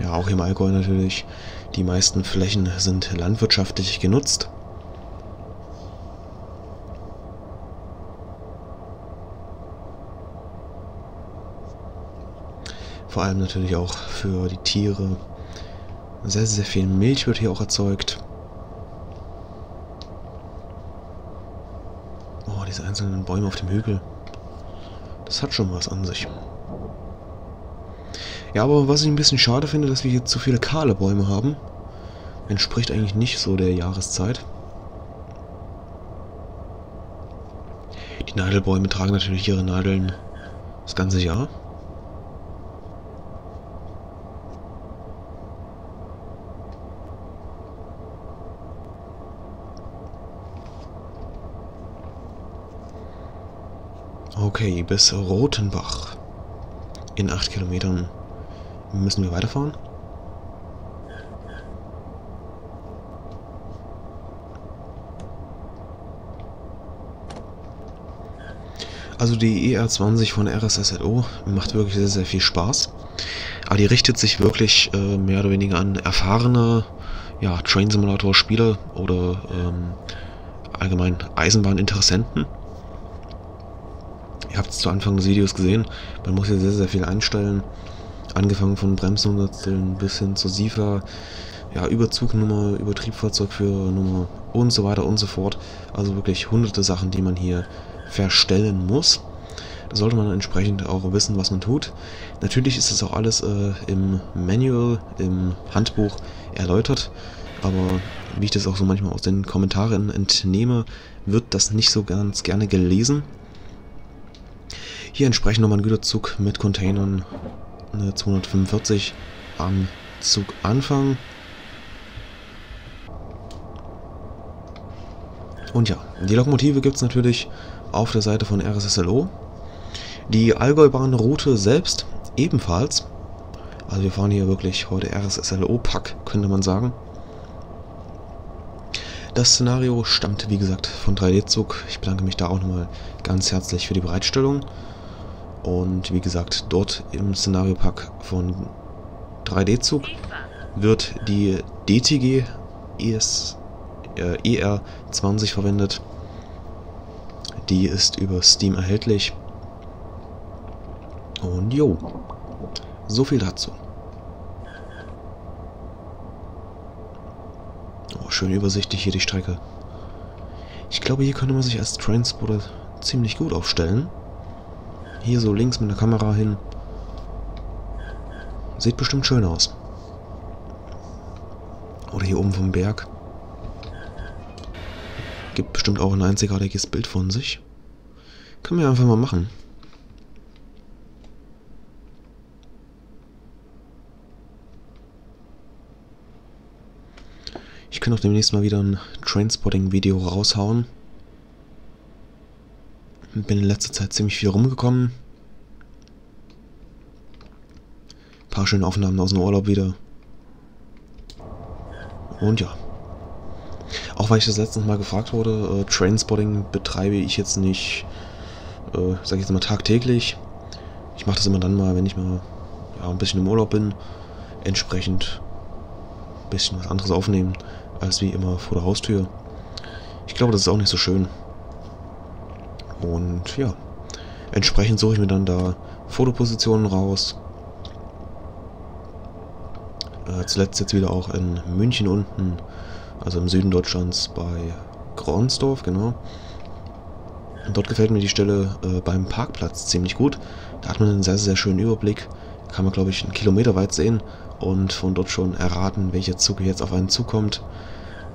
Ja, auch im Allgäu natürlich. Die meisten Flächen sind landwirtschaftlich genutzt. Vor allem natürlich auch für die Tiere. Sehr, sehr viel Milch wird hier auch erzeugt. Oh, diese einzelnen Bäume auf dem Hügel. Das hat schon was an sich. Ja, aber was ich ein bisschen schade finde, dass wir hier zu viele kahle Bäume haben. Entspricht eigentlich nicht so der Jahreszeit. Die Nadelbäume tragen natürlich ihre Nadeln das ganze Jahr. Okay, bis Rötenbach. In 8 Kilometern. Müssen wir weiterfahren? Also die ER20 von RSSLO macht wirklich sehr, sehr viel Spaß. Aber die richtet sich wirklich mehr oder weniger an erfahrene Train Simulator-Spieler oder allgemein Eisenbahninteressenten. Ihr habt es zu Anfang des Videos gesehen, man muss hier sehr, sehr viel einstellen. Angefangen von Bremsenunterstellen bis hin zur SIFA, ja, Überzugnummer, Übertriebfahrzeugführernummer und so weiter und so fort. Also wirklich hunderte Sachen, die man hier verstellen muss. Da sollte man entsprechend auch wissen, was man tut. Natürlich ist das auch alles im Manual, im Handbuch erläutert. Aber wie ich das auch so manchmal aus den Kommentaren entnehme, wird das nicht so ganz gerne gelesen. Hier entsprechend nochmal ein Güterzug mit Containern. Eine 245 am Zuganfang. Und ja, die Lokomotive gibt es natürlich auf der Seite von RSSLO. Die Allgäu-Bahn-Route selbst ebenfalls. Also wir fahren hier wirklich heute RSSLO-Pack, könnte man sagen. Das Szenario stammt, wie gesagt, von 3D-Zug. Ich bedanke mich da auch nochmal ganz herzlich für die Bereitstellung. Und wie gesagt, dort im Szenario-Pack von 3D-Zug wird die DTG ER20 verwendet. Die ist über Steam erhältlich. Und jo, so viel dazu. Oh, schön übersichtlich hier die Strecke. Ich glaube, hier könnte man sich als Transporter ziemlich gut aufstellen. Hier so links mit der Kamera hin. Sieht bestimmt schön aus. Oder hier oben vom Berg. Gibt bestimmt auch ein einzigartiges Bild von sich. Können wir einfach mal machen. Ich kann auch demnächst mal wieder ein Trainspotting-Video raushauen. Bin in letzter Zeit ziemlich viel rumgekommen. Ein paar schöne Aufnahmen aus dem Urlaub wieder. Und ja. Auch weil ich das letztens mal gefragt wurde, Trainspotting betreibe ich jetzt nicht, sag ich jetzt mal, tagtäglich. Ich mache das immer dann mal, wenn ich mal ein bisschen im Urlaub bin. Entsprechend ein bisschen was anderes aufnehmen, als wie immer vor der Haustür. Ich glaube, das ist auch nicht so schön. Und ja, entsprechend suche ich mir dann da Fotopositionen raus. Zuletzt jetzt wieder auch in München unten, also im Süden Deutschlands bei Gronsdorf, genau. Und dort gefällt mir die Stelle beim Parkplatz ziemlich gut. Da hat man einen sehr, sehr schönen Überblick. Kann man, glaube ich, einen Kilometer weit sehen und von dort schon erraten, welcher Zug jetzt auf einen zukommt.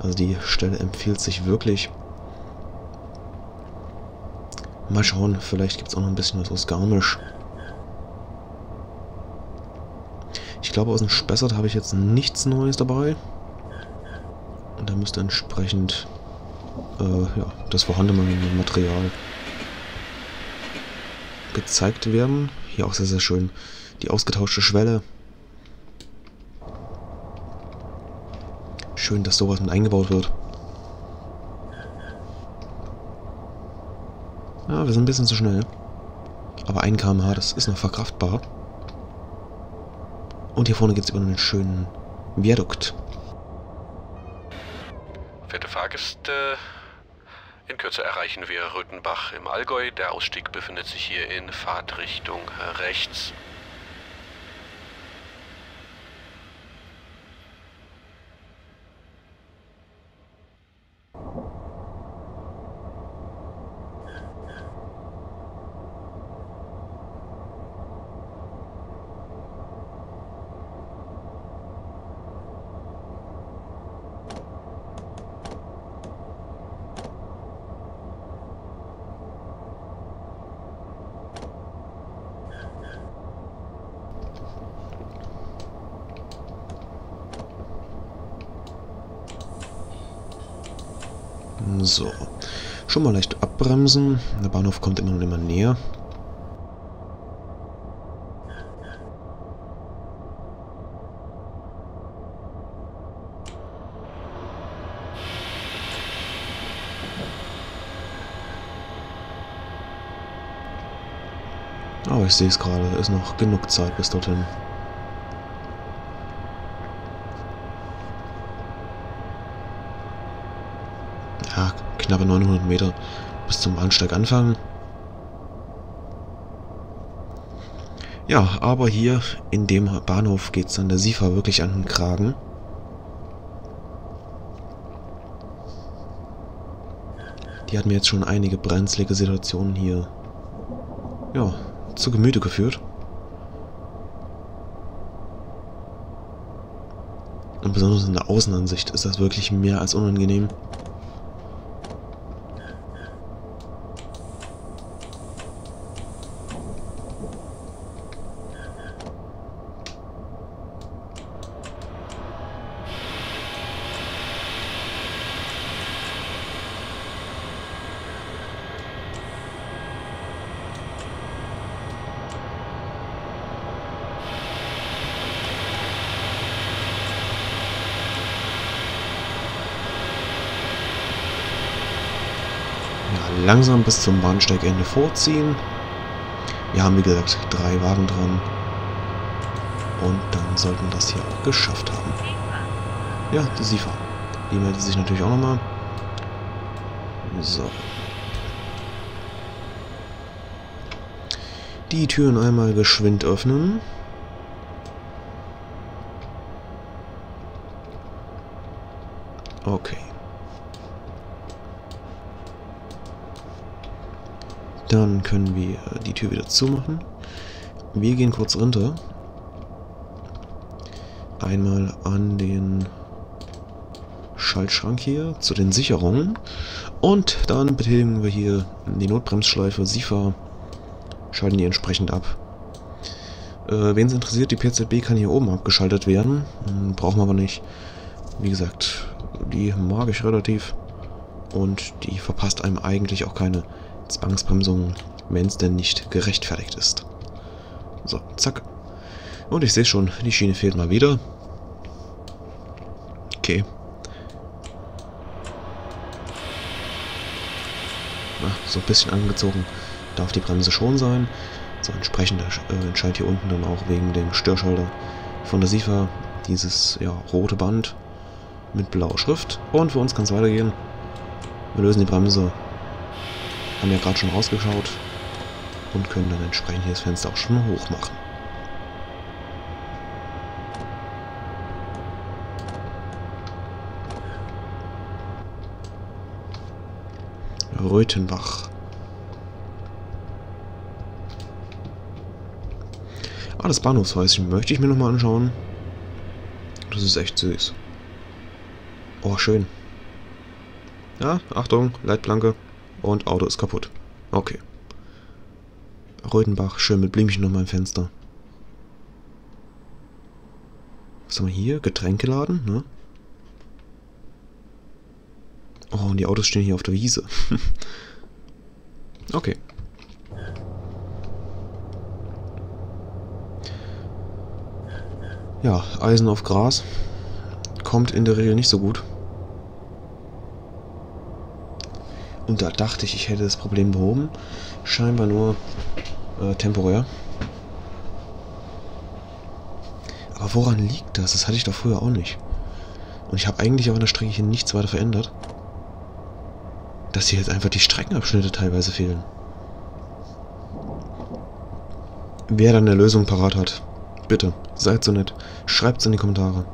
Also die Stelle empfiehlt sich wirklich. Mal schauen, vielleicht gibt es auch noch ein bisschen was aus Garmisch. Ich glaube, aus dem Spessart habe ich jetzt nichts Neues dabei. Und da müsste entsprechend das vorhandene Material gezeigt werden. Hier auch sehr, sehr schön. Die ausgetauschte Schwelle. Schön, dass sowas mit eingebaut wird. Ja, wir sind ein bisschen zu schnell. Aber 1 km/h, das ist noch verkraftbar. Und hier vorne gibt es über einen schönen Viadukt. Verehrte Fahrgäste, in Kürze erreichen wir Rötenbach im Allgäu. Der Ausstieg befindet sich hier in Fahrtrichtung rechts. So, schon mal leicht abbremsen. Der Bahnhof kommt immer und immer näher. Aber ich sehe es gerade, ist noch genug Zeit bis dorthin. Knappe 900 Meter bis zum Bahnsteig anfangen. Ja, aber hier in dem Bahnhof geht es an der SIFA wirklich an den Kragen. Die hat mir jetzt schon einige brenzlige Situationen hier zu Gemüte geführt. Und besonders in der Außenansicht ist das wirklich mehr als unangenehm. langsam bis zum Bahnsteigende vorziehen. Wir haben wie gesagt 3 Wagen dran. Und dann sollten das hier auch geschafft haben. Ja, die SIFA. Die meldet sich natürlich auch nochmal. So. Die Türen einmal geschwind öffnen. Okay. Dann können wir die Tür wieder zumachen. Wir gehen kurz runter. Einmal an den Schaltschrank hier zu den Sicherungen. Und dann betätigen wir hier die Notbremsschleife SIFA. Schalten die entsprechend ab. Wen es interessiert, die PZB kann hier oben abgeschaltet werden. Brauchen wir aber nicht. Wie gesagt, die mag ich relativ. Und die verpasst einem eigentlich auch keine Zwangsbremsung, wenn es denn nicht gerechtfertigt ist. So, zack. Und ich sehe schon, die Schiene fehlt mal wieder. Okay. Na, so ein bisschen angezogen darf die Bremse schon sein. So entsprechend entscheidet hier unten dann auch wegen dem Störschalter von der SIFA dieses ja, rote Band mit blauer Schrift. Und für uns kann es weitergehen. Wir lösen die Bremse. Haben ja gerade schon rausgeschaut und können dann entsprechend hier das Fenster auch schon hoch machen. Rötenbach. Ah, das Bahnhofshäuschen möchte ich mir nochmal anschauen. Das ist echt süß. Oh, schön. Ja, Achtung, Leitplanke. Und Auto ist kaputt. Okay. Rötenbach, schön mit Blümchen nochmal im Fenster. Was haben wir hier? Getränkeladen, ne? Oh, und die Autos stehen hier auf der Wiese. Okay. Ja, Eisen auf Gras. Kommt in der Regel nicht so gut. Und da dachte ich, ich hätte das Problem behoben. Scheinbar nur temporär. Aber woran liegt das? Das hatte ich doch früher auch nicht. Und ich habe eigentlich auch an der Strecke hier nichts weiter verändert. Dass hier jetzt einfach die Streckenabschnitte teilweise fehlen. Wer dann eine Lösung parat hat, bitte, seid so nett. Schreibt's in die Kommentare.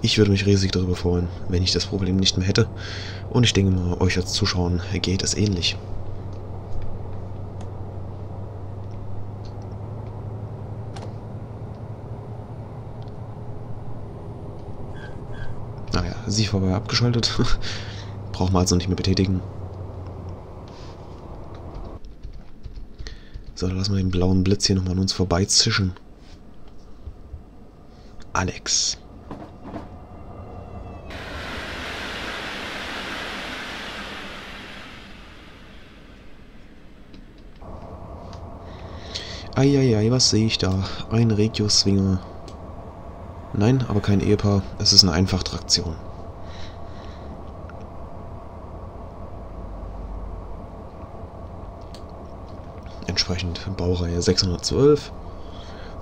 Ich würde mich riesig darüber freuen, wenn ich das Problem nicht mehr hätte. Und ich denke mal, euch als Zuschauern geht es ähnlich. Naja, SIFA war abgeschaltet. Brauchen wir also nicht mehr betätigen. So, dann lassen wir den blauen Blitz hier nochmal an uns vorbei zischen. Alex. Eieiei, was sehe ich da? Ein Regioswinger. Nein, aber kein Ehepaar. Es ist eine Einfachtraktion. Entsprechend Baureihe 612.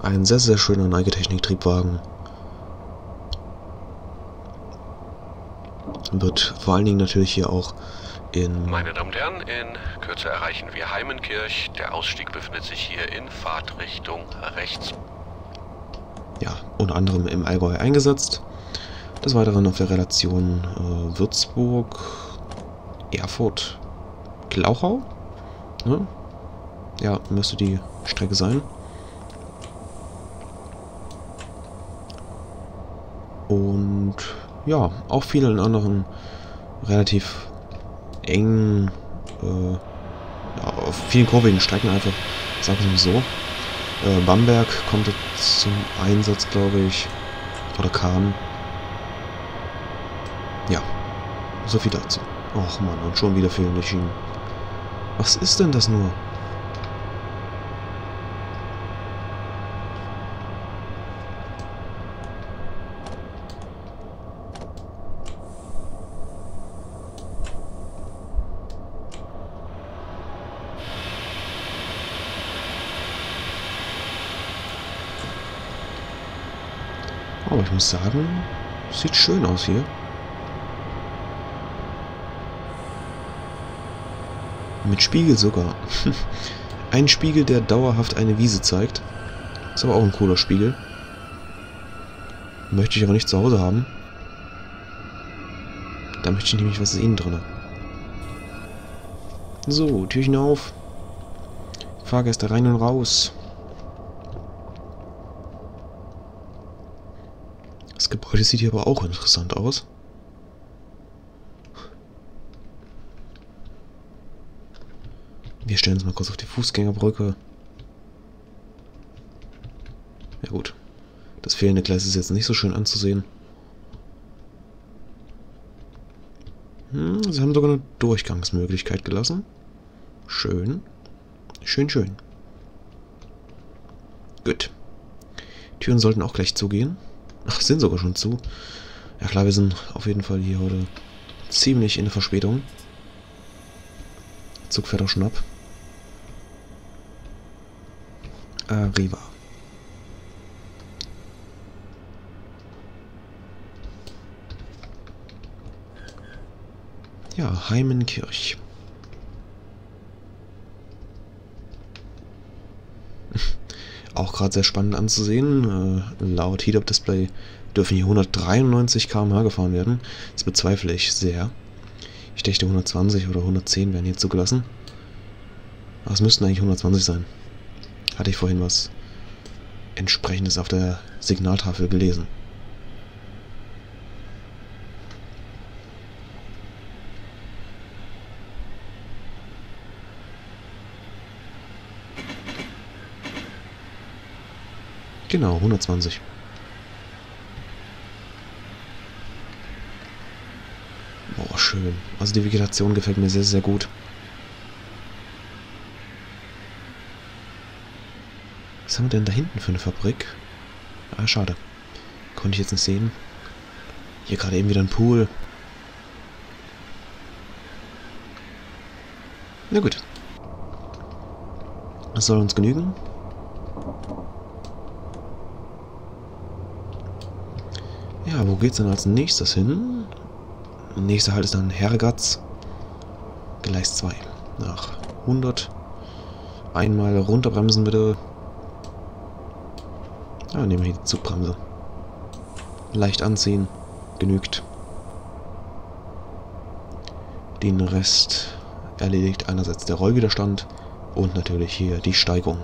Ein sehr, sehr schöner Neigetechnik-Triebwagen. Wird vor allen Dingen natürlich hier auch in... Meine Damen und Herren, in Kürze erreichen wir Heimenkirch. Der Ausstieg befindet sich hier in Fahrtrichtung rechts. Ja, unter anderem im Allgäu eingesetzt. Des Weiteren auf der Relation Würzburg, Erfurt, Glauchau. Ne? Ja, müsste die Strecke sein. Und ja, auch vielen anderen relativ engen, auf vielen kurvigen Strecken einfach, sagen wir mal so. Bamberg kommt jetzt zum Einsatz, glaube ich, oder kam. Ja, so viel dazu. Och man, und schon wieder fehlen die Schienen. Was ist denn das nur? Oh, ich muss sagen, sieht schön aus hier. Mit Spiegel sogar. Ein Spiegel, der dauerhaft eine Wiese zeigt. Ist aber auch ein cooler Spiegel. Möchte ich aber nicht zu Hause haben. Da möchte ich nämlich was sehen drin. So, Türchen auf. Fahrgäste rein und raus. Das Gebäude sieht hier aber auch interessant aus. Wir stellen uns mal kurz auf die Fußgängerbrücke. Ja gut. Das fehlende Gleis ist jetzt nicht so schön anzusehen. Hm, sie haben sogar eine Durchgangsmöglichkeit gelassen. Schön. Schön, schön. Gut. Türen sollten auch gleich zugehen. Ach, sind sogar schon zu. Ja klar, wir sind auf jeden Fall hier heute ziemlich in der Verspätung. Zug fährt auch schon ab. Arriva. Ja, Heimenkirch. Auch gerade sehr spannend anzusehen. Laut Heat-Up-Display dürfen hier 193 km/h gefahren werden. Das bezweifle ich sehr. Ich dachte 120 oder 110 werden hier zugelassen. Aber es müssten eigentlich 120 sein. Hatte ich vorhin was Entsprechendes auf der Signaltafel gelesen. Genau, 120. Boah, schön. Also die Vegetation gefällt mir sehr, sehr gut. Was haben wir denn da hinten für eine Fabrik? Ah, schade. Konnte ich jetzt nicht sehen. Hier gerade eben wieder ein Pool. Na gut. Das soll uns genügen. Ja, wo geht's denn als nächstes hin? Nächster Halt ist dann Hergatz. Gleis 2. Nach 100. Einmal runterbremsen, bitte. Ja, nehmen wir hier die Zugbremse. Leicht anziehen. Genügt. Den Rest erledigt einerseits der Rollwiderstand und natürlich hier die Steigung.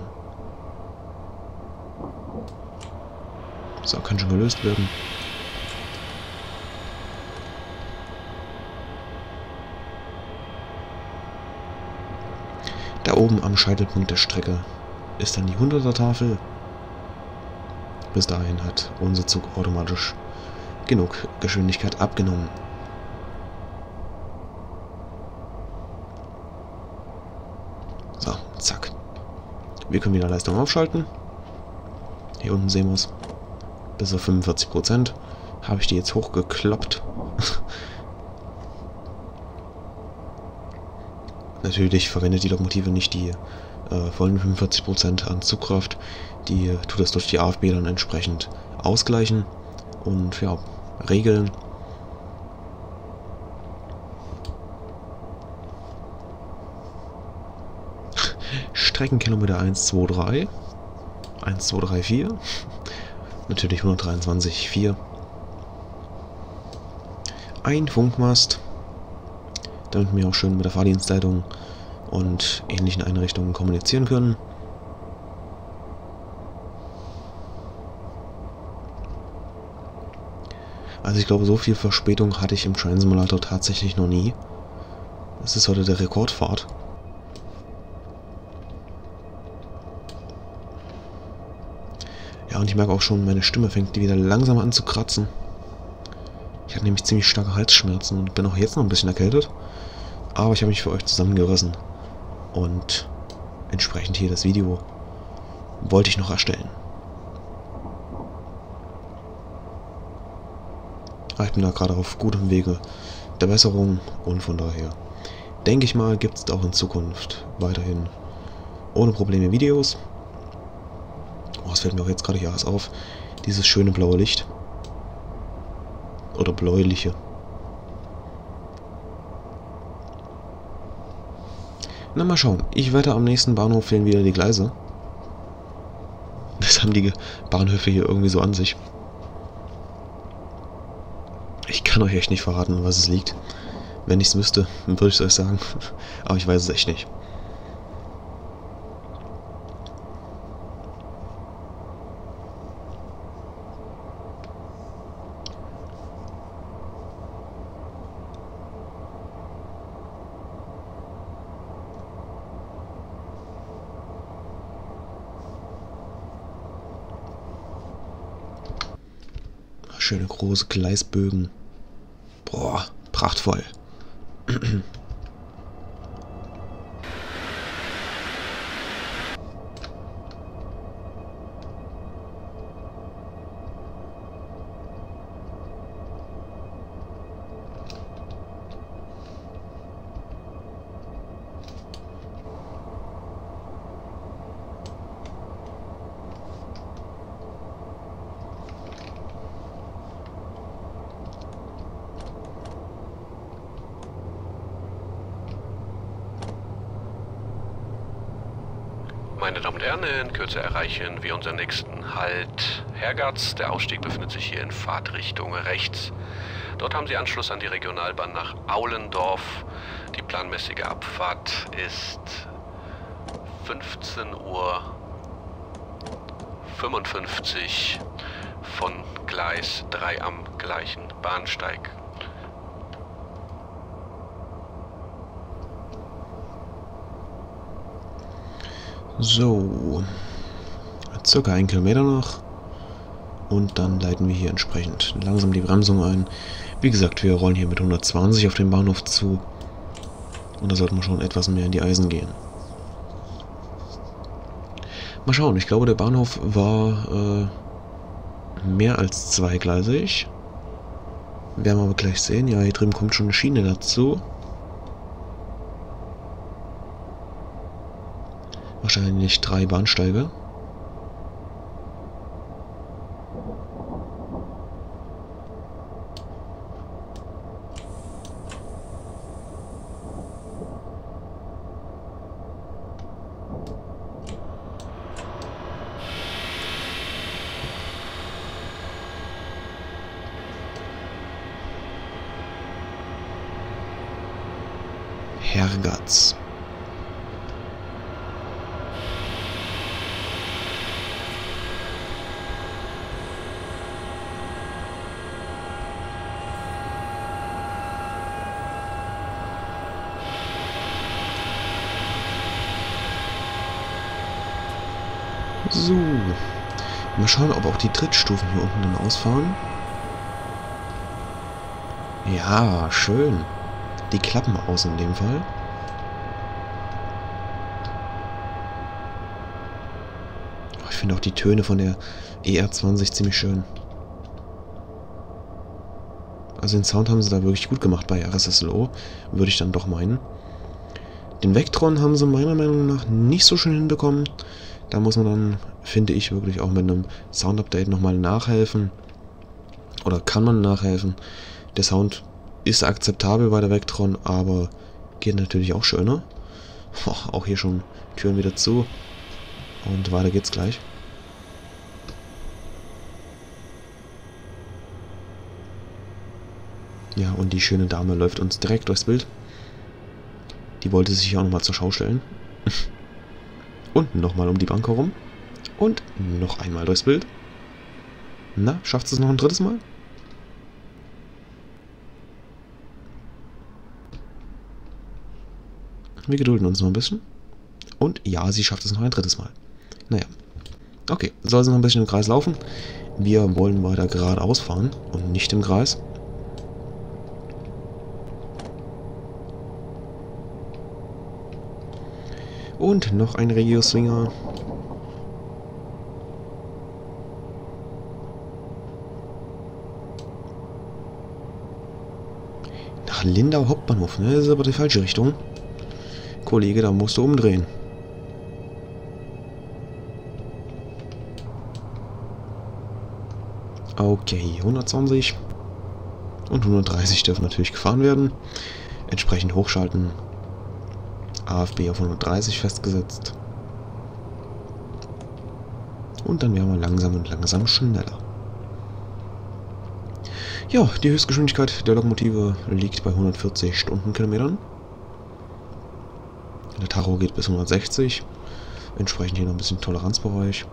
So, kann schon gelöst werden. Da oben am Scheitelpunkt der Strecke ist dann die 100er-Tafel. Bis dahin hat unser Zug automatisch genug Geschwindigkeit abgenommen. So, zack. Wir können wieder Leistung aufschalten. Hier unten sehen wir es. Bis auf 45% habe ich die jetzt hochgekloppt. Natürlich verwendet die Lokomotive nicht die vollen 45% an Zugkraft. Die tut das durch die AFB dann entsprechend ausgleichen und ja, regeln. Streckenkilometer 123, 1234, natürlich 123,4. Ein Funkmast, damit wir auch schön mit der Fahrdienstleitung und ähnlichen Einrichtungen kommunizieren können. Also ich glaube, so viel Verspätung hatte ich im Train Simulator tatsächlich noch nie. Das ist heute der Rekordfahrt. Ja, und ich merke auch schon, meine Stimme fängt wieder langsam an zu kratzen. Ich hatte nämlich ziemlich starke Halsschmerzen und bin auch jetzt noch ein bisschen erkältet. Aber ich habe mich für euch zusammengerissen. Und entsprechend hier das Video wollte ich noch erstellen. Aber ich bin da gerade auf gutem Wege der Besserung. Und von daher denke ich mal, gibt es auch in Zukunft weiterhin ohne Probleme Videos. Oh, es fällt mir auch jetzt gerade hier alles auf. Dieses schöne blaue Licht. oder bläuliche. Na, mal schauen. Ich wette, am nächsten Bahnhof fehlen wieder die Gleise. Das haben die Bahnhöfe hier irgendwie so an sich. Ich kann euch echt nicht verraten, was es liegt. Wenn ich es wüsste, würde ich es euch sagen. Aber ich weiß es echt nicht. Schöne große Gleisbögen. Boah, prachtvoll. Meine Damen und Herren, in Kürze erreichen wir unseren nächsten Halt Hergatz. Der Ausstieg befindet sich hier in Fahrtrichtung rechts. Dort haben Sie Anschluss an die Regionalbahn nach Aulendorf. Die planmäßige Abfahrt ist 15:55 Uhr von Gleis 3 am gleichen Bahnsteig. So, circa 1 Kilometer noch und dann leiten wir hier entsprechend langsam die Bremsung ein. Wie gesagt, wir rollen hier mit 120 auf den Bahnhof zu und da sollten wir schon etwas mehr in die Eisen gehen. Mal schauen, ich glaube der Bahnhof war mehr als zweigleisig. Werden wir aber gleich sehen. Ja, hier drüben kommt schon eine Schiene dazu. Wahrscheinlich 3 Bahnsteige. Hergatz. So, mal schauen, ob auch die Trittstufen hier unten dann ausfahren. Ja, schön. Die klappen aus in dem Fall. Ich finde auch die Töne von der ER20 ziemlich schön. Also den Sound haben sie da wirklich gut gemacht bei RSSLO, würde ich dann doch meinen. Den Vectron haben sie meiner Meinung nach nicht so schön hinbekommen. Da muss man dann, finde ich, wirklich auch mit einem Sound-Update nochmal nachhelfen. Oder kann man nachhelfen. Der Sound ist akzeptabel bei der Vectron, aber geht natürlich auch schöner. Oh, auch hier schon Türen wieder zu. Und weiter geht's gleich. Ja, und die schöne Dame läuft uns direkt durchs Bild. Die wollte sich ja auch nochmal zur Schau stellen. Und nochmal um die Bank herum. Und noch einmal durchs Bild. Na, schafft es noch ein drittes Mal? Wir gedulden uns noch ein bisschen. Und ja, sie schafft es noch ein drittes Mal. Naja. Okay, soll sie noch ein bisschen im Kreis laufen. Wir wollen weiter geradeaus fahren und nicht im Kreis. Und noch ein Regioswinger. Nach Lindau Hauptbahnhof, ne? Das ist aber die falsche Richtung. Kollege, da musst du umdrehen. Okay, 120. Und 130 dürfen natürlich gefahren werden. Entsprechend hochschalten. AFB auf 130 festgesetzt. Und dann werden wir langsam und langsam schneller. Ja, die Höchstgeschwindigkeit der Lokomotive liegt bei 140 Stundenkilometern. Der Tacho geht bis 160. Entsprechend hier noch ein bisschen Toleranzbereich.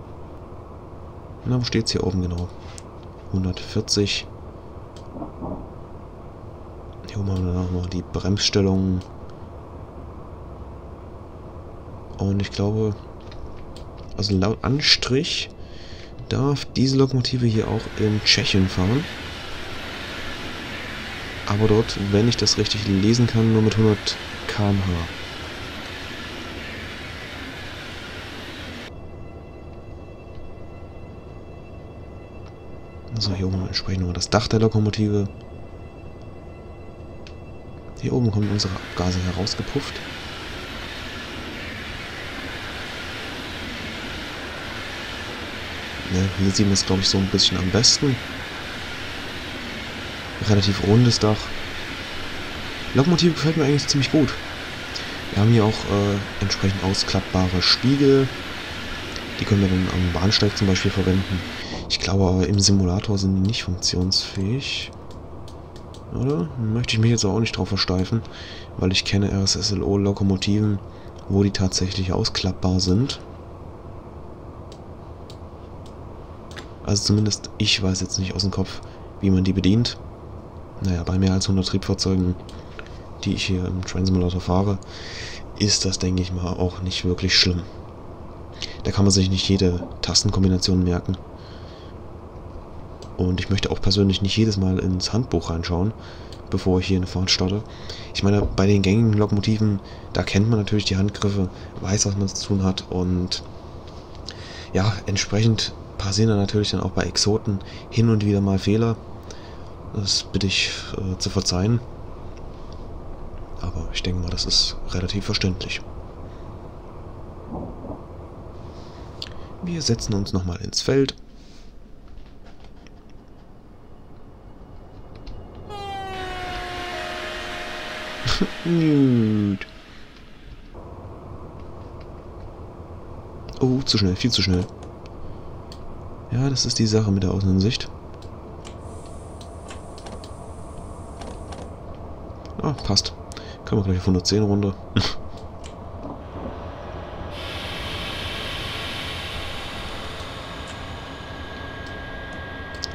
Na, wo steht es hier oben genau? 140. Hier oben haben wir dann nochmal die Bremsstellung. Und ich glaube, also laut Anstrich darf diese Lokomotive hier auch in Tschechien fahren. Aber dort, wenn ich das richtig lesen kann, nur mit 100 km/h. So, hier oben entsprechend nochmal das Dach der Lokomotive. Hier oben kommen unsere Abgase herausgepufft. Ja, hier sieht man es, glaube ich, so ein bisschen am besten. Relativ rundes Dach. Lokomotive gefällt mir eigentlich ziemlich gut. Wir haben hier auch entsprechend ausklappbare Spiegel. Die können wir dann am Bahnsteig zum Beispiel verwenden. Ich glaube aber im Simulator sind die nicht funktionsfähig. Oder? Möchte ich mich jetzt auch nicht drauf versteifen, weil ich kenne RSSLO-Lokomotiven, wo die tatsächlich ausklappbar sind. Also zumindest ich weiß jetzt nicht aus dem Kopf, wie man die bedient. Naja, bei mehr als 100 Triebfahrzeugen, die ich hier im Train-Simulator fahre, ist das, denke ich mal, auch nicht wirklich schlimm. Da kann man sich nicht jede Tastenkombination merken. Und ich möchte auch persönlich nicht jedes Mal ins Handbuch reinschauen, bevor ich hier eine Fahrt starte. Ich meine, bei den gängigen Lokomotiven, da kennt man natürlich die Handgriffe, weiß, was man zu tun hat. Und ja, entsprechend passieren dann natürlich dann auch bei Exoten hin und wieder mal Fehler. Das bitte ich zu verzeihen. Aber ich denke mal, das ist relativ verständlich. Wir setzen uns nochmal ins Feld. Gut. Oh, zu schnell, viel zu schnell. Ja, das ist die Sache mit der Außenansicht. Ah, passt. Können wir gleich auf 110 runter.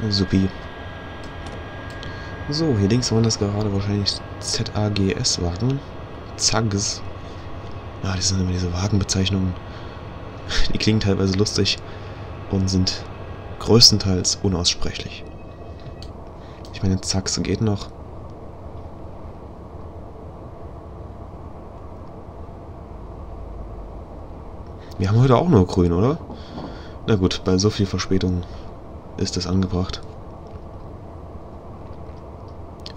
Supi. So, hier links waren das gerade wahrscheinlich ZAGS-Wagen. ZAGS. Ja, das sind immer diese Wagenbezeichnungen. Die klingen teilweise lustig und sind größtenteils unaussprechlich. Ich meine, ZAGS geht noch. Wir haben heute auch nur grün, oder? Na gut, bei so viel Verspätung ist das angebracht.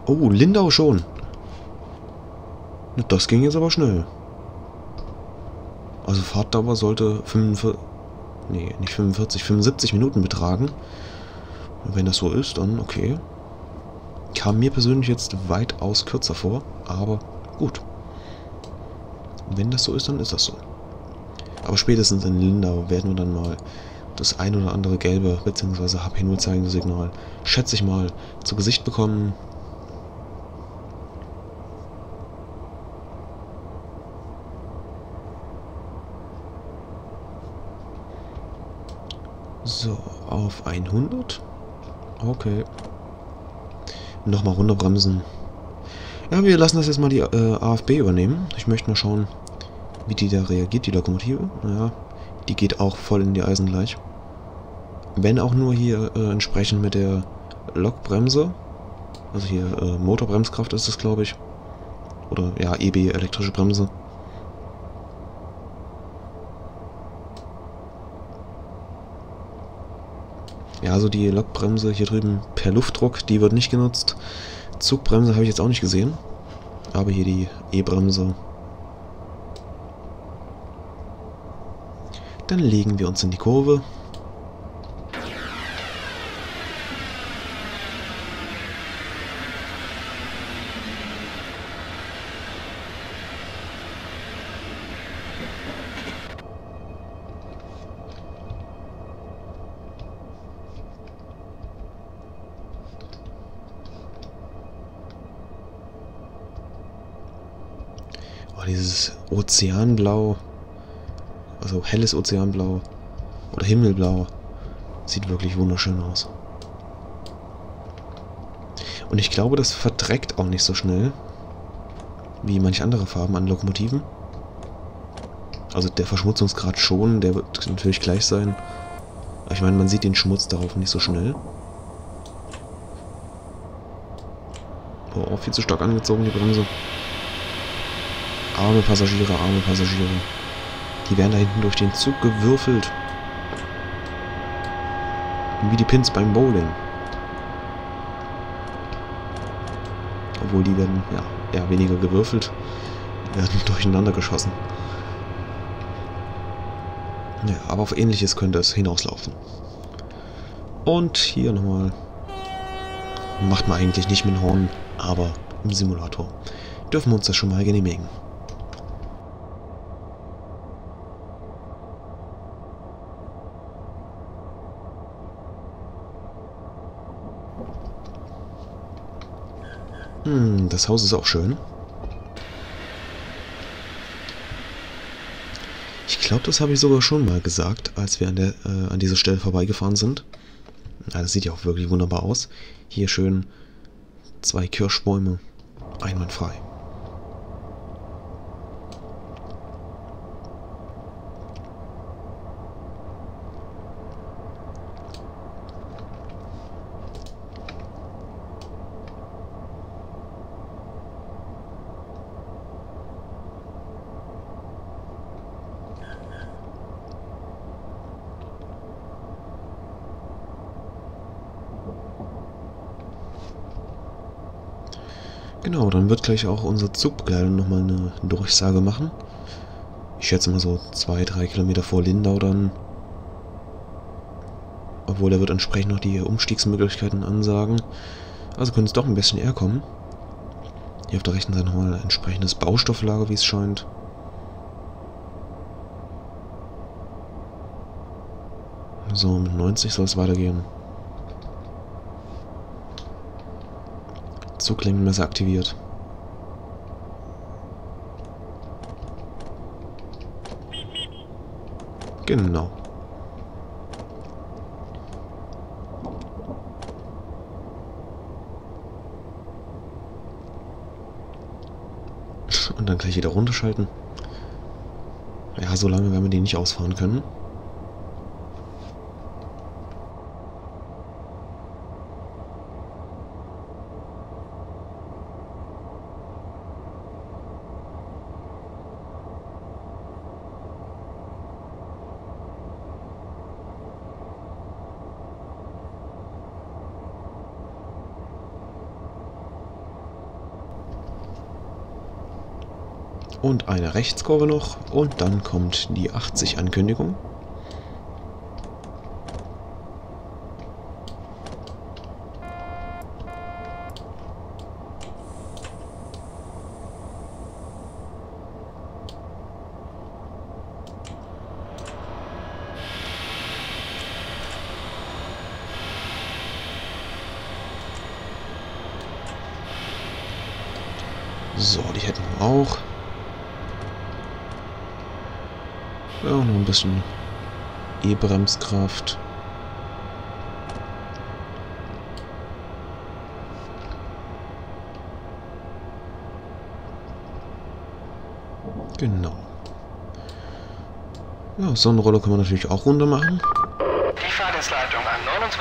Oh, Lindau schon. Das ging jetzt aber schnell. Also Fahrtdauer sollte 75 Minuten betragen. Und wenn das so ist, dann okay. Kam mir persönlich jetzt weitaus kürzer vor, aber gut. Wenn das so ist, dann ist das so. Aber spätestens in Lindau werden wir dann mal das ein oder andere gelbe bzw. HP0 zeigende Signal, schätze ich mal, zu Gesicht bekommen. So, auf 100. Okay. Nochmal runterbremsen. Ja, wir lassen das jetzt mal die AFB übernehmen. Ich möchte mal schauen, wie die da reagiert, die Lokomotive. Ja, die geht auch voll in die Eisen gleich. Wenn auch nur hier entsprechend mit der Lokbremse. Also hier Motorbremskraft ist das, glaube ich. Oder ja, EB, elektrische Bremse. Ja, also die Lokbremse hier drüben per Luftdruck, die wird nicht genutzt. Zugbremse habe ich jetzt auch nicht gesehen. Aber hier die E-Bremse. Dann legen wir uns in die Kurve. dieses Ozeanblau, also helles Ozeanblau oder Himmelblau, sieht wirklich wunderschön aus. Und ich glaube, das verdreckt auch nicht so schnell wie manche andere Farben an Lokomotiven. Also der Verschmutzungsgrad schon, der wird natürlich gleich sein. Aber ich meine, man sieht den Schmutz darauf nicht so schnell. Boah, viel zu stark angezogen, die Bremse. Arme Passagiere, arme Passagiere. Die werden da hinten durch den Zug gewürfelt. Wie die Pins beim Bowling. Obwohl die werden, ja, eher weniger gewürfelt. Die werden durcheinander geschossen. Ja, aber auf Ähnliches könnte es hinauslaufen. Und hier nochmal. Macht man eigentlich nicht mit Horn, aber im Simulator dürfen wir uns das schon mal genehmigen. Das Haus ist auch schön. Ich glaube, das habe ich sogar schon mal gesagt, als wir an dieser Stelle vorbeigefahren sind. Ja, das sieht ja auch wirklich wunderbar aus. Hier schön 2 Kirschbäume, einwandfrei. Genau, dann wird gleich auch unser Zugbegleiter nochmal eine Durchsage machen. Ich schätze mal so 2-3 Kilometer vor Lindau dann. Obwohl, er wird entsprechend noch die Umstiegsmöglichkeiten ansagen. Also können es doch ein bisschen eher kommen. Hier auf der rechten Seite nochmal ein entsprechendes Baustofflager, wie es scheint. So, mit 90 soll es weitergehen. Zuglenkenmesser aktiviert. Genau. Und dann gleich wieder runterschalten. Ja, so lange werden wir den nicht ausfahren können. Und eine Rechtskurve noch und dann kommt die 80-Ankündigung. So, die hätten wir auch. Ja, noch ein bisschen E-Bremskraft. Genau. Ja, Sonnenroller kann man natürlich auch runter machen. Die Fahrdienstleitung an 29.308,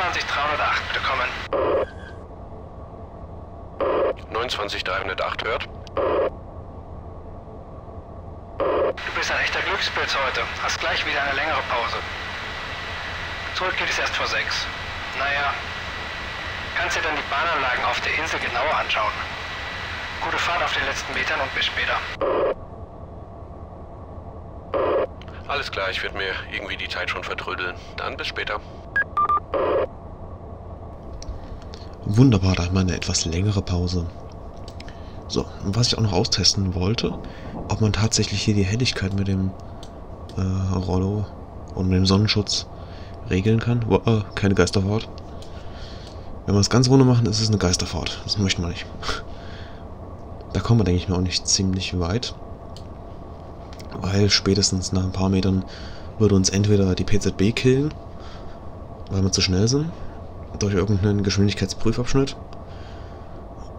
bitte kommen. 29.308 hört. Du bist ein echter Glückspilz heute. Hast gleich wieder eine längere Pause. Zurück geht es erst vor 6. Naja, kannst dir dann die Bahnanlagen auf der Insel genauer anschauen. Gute Fahrt auf den letzten Metern und bis später. Alles klar, ich werde mir irgendwie die Zeit schon vertrödeln. Dann bis später. Wunderbar, da haben wir eine etwas längere Pause. So, und was ich auch noch austesten wollte, ob man tatsächlich hier die Helligkeit mit dem Rollo und mit dem Sonnenschutz regeln kann. Keine Geisterfahrt. Wenn wir es ganz runter machen, ist es eine Geisterfahrt. Das möchten wir nicht. Da kommen wir, denke ich mal, auch nicht ziemlich weit. weil spätestens nach ein paar Metern würde uns entweder die PZB killen, weil wir zu schnell sind, durch irgendeinen Geschwindigkeitsprüfabschnitt,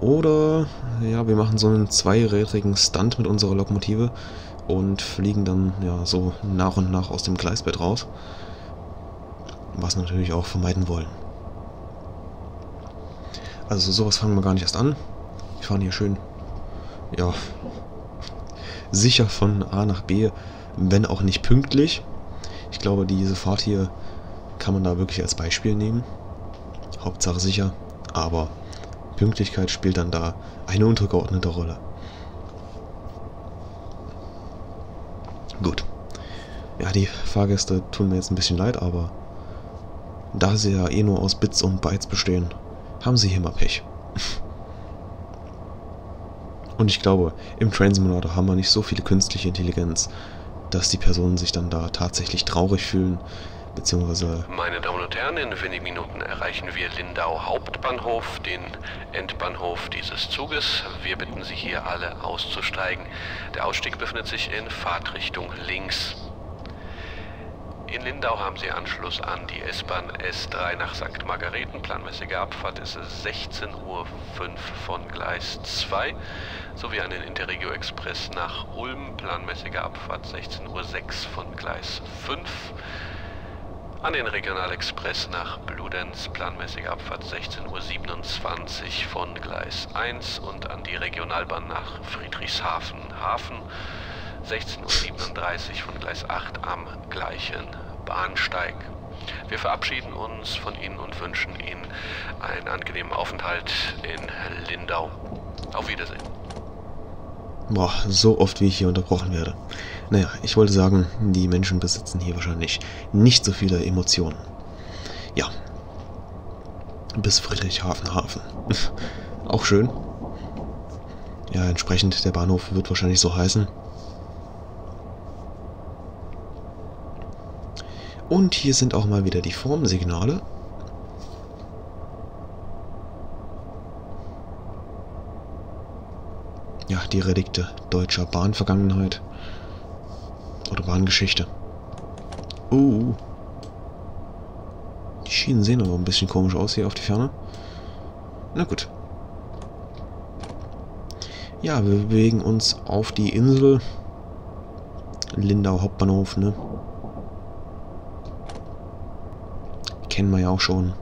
oder ja, wir machen so einen zweirädrigen Stunt mit unserer Lokomotive und fliegen dann ja so nach und nach aus dem Gleisbett raus, was natürlich auch vermeiden wollen. Also sowas fangen wir gar nicht erst an. Wir fahren hier schön, ja, sicher von A nach B, wenn auch nicht pünktlich. Ich glaube, diese Fahrt hier kann man da wirklich als Beispiel nehmen. Hauptsache sicher, aber Pünktlichkeit spielt dann da eine untergeordnete Rolle. Gut. Ja, die Fahrgäste tun mir jetzt ein bisschen leid, aber da sie ja eh nur aus Bits und Bytes bestehen, haben sie hier mal Pech. Und ich glaube, im Train Simulator haben wir nicht so viele künstliche Intelligenz, dass die Personen sich dann da tatsächlich traurig fühlen, beziehungsweise... Meine Damen und Herren, in wenigen Minuten erreichen wir Lindau Hauptbahnhof, den Endbahnhof dieses Zuges. Wir bitten Sie hier alle auszusteigen. Der Ausstieg befindet sich in Fahrtrichtung links. In Lindau haben Sie Anschluss an die S-Bahn S3 nach St. Margareten. Planmäßige Abfahrt ist 16.05 Uhr von Gleis 2, sowie an den Interregio-Express nach Ulm. Planmäßige Abfahrt 16.06 Uhr von Gleis 5. An den Regionalexpress nach Bludenz. Planmäßige Abfahrt 16.27 Uhr von Gleis 1 und an die Regionalbahn nach Friedrichshafen Hafen. 16.37 Uhr von Gleis 8 am gleichen Bahnsteig. Wir verabschieden uns von Ihnen und wünschen Ihnen einen angenehmen Aufenthalt in Lindau. Auf Wiedersehen. Boah, so oft wie ich hier unterbrochen werde. Naja, ich wollte sagen, die Menschen besitzen hier wahrscheinlich nicht so viele Emotionen. Ja. Bis Friedrichshafen Hafen. Auch schön. Ja, entsprechend der Bahnhof wird wahrscheinlich so heißen. Und hier sind auch mal wieder die Formsignale. Ja, die Relikte deutscher Bahnvergangenheit. Oder Bahngeschichte. Die Schienen sehen aber ein bisschen komisch aus hier auf die Ferne. Na gut. Ja, wir bewegen uns auf die Insel. Lindau Hauptbahnhof, ne? Kennen wir ja auch schon.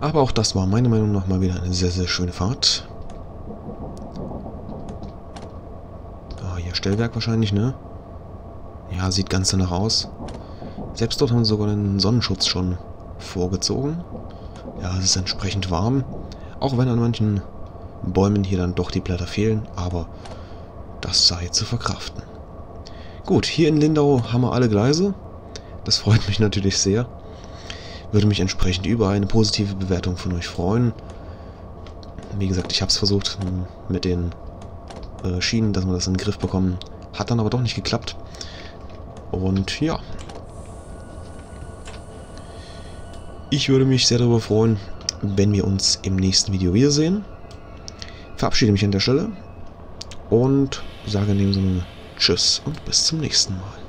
Aber auch das war meiner Meinung nach mal wieder eine sehr, sehr schöne Fahrt. Ah, hier Stellwerk wahrscheinlich, ne? Ja, sieht ganz danach aus. Selbst dort haben sie sogar den Sonnenschutz schon vorgezogen. Ja, es ist entsprechend warm. Auch wenn an manchen Bäumen hier dann doch die Blätter fehlen, aber das sei zu verkraften. Gut, hier in Lindau haben wir alle Gleise. Das freut mich natürlich sehr. Würde mich entsprechend über eine positive Bewertung von euch freuen. Wie gesagt, ich habe es versucht mit den Schienen, dass wir das in den Griff bekommen. Hat dann aber doch nicht geklappt. Und ja. Ich würde mich sehr darüber freuen, wenn wir uns im nächsten Video wiedersehen. Verabschiede mich an der Stelle. Und sage in dem Sinne Tschüss und bis zum nächsten Mal.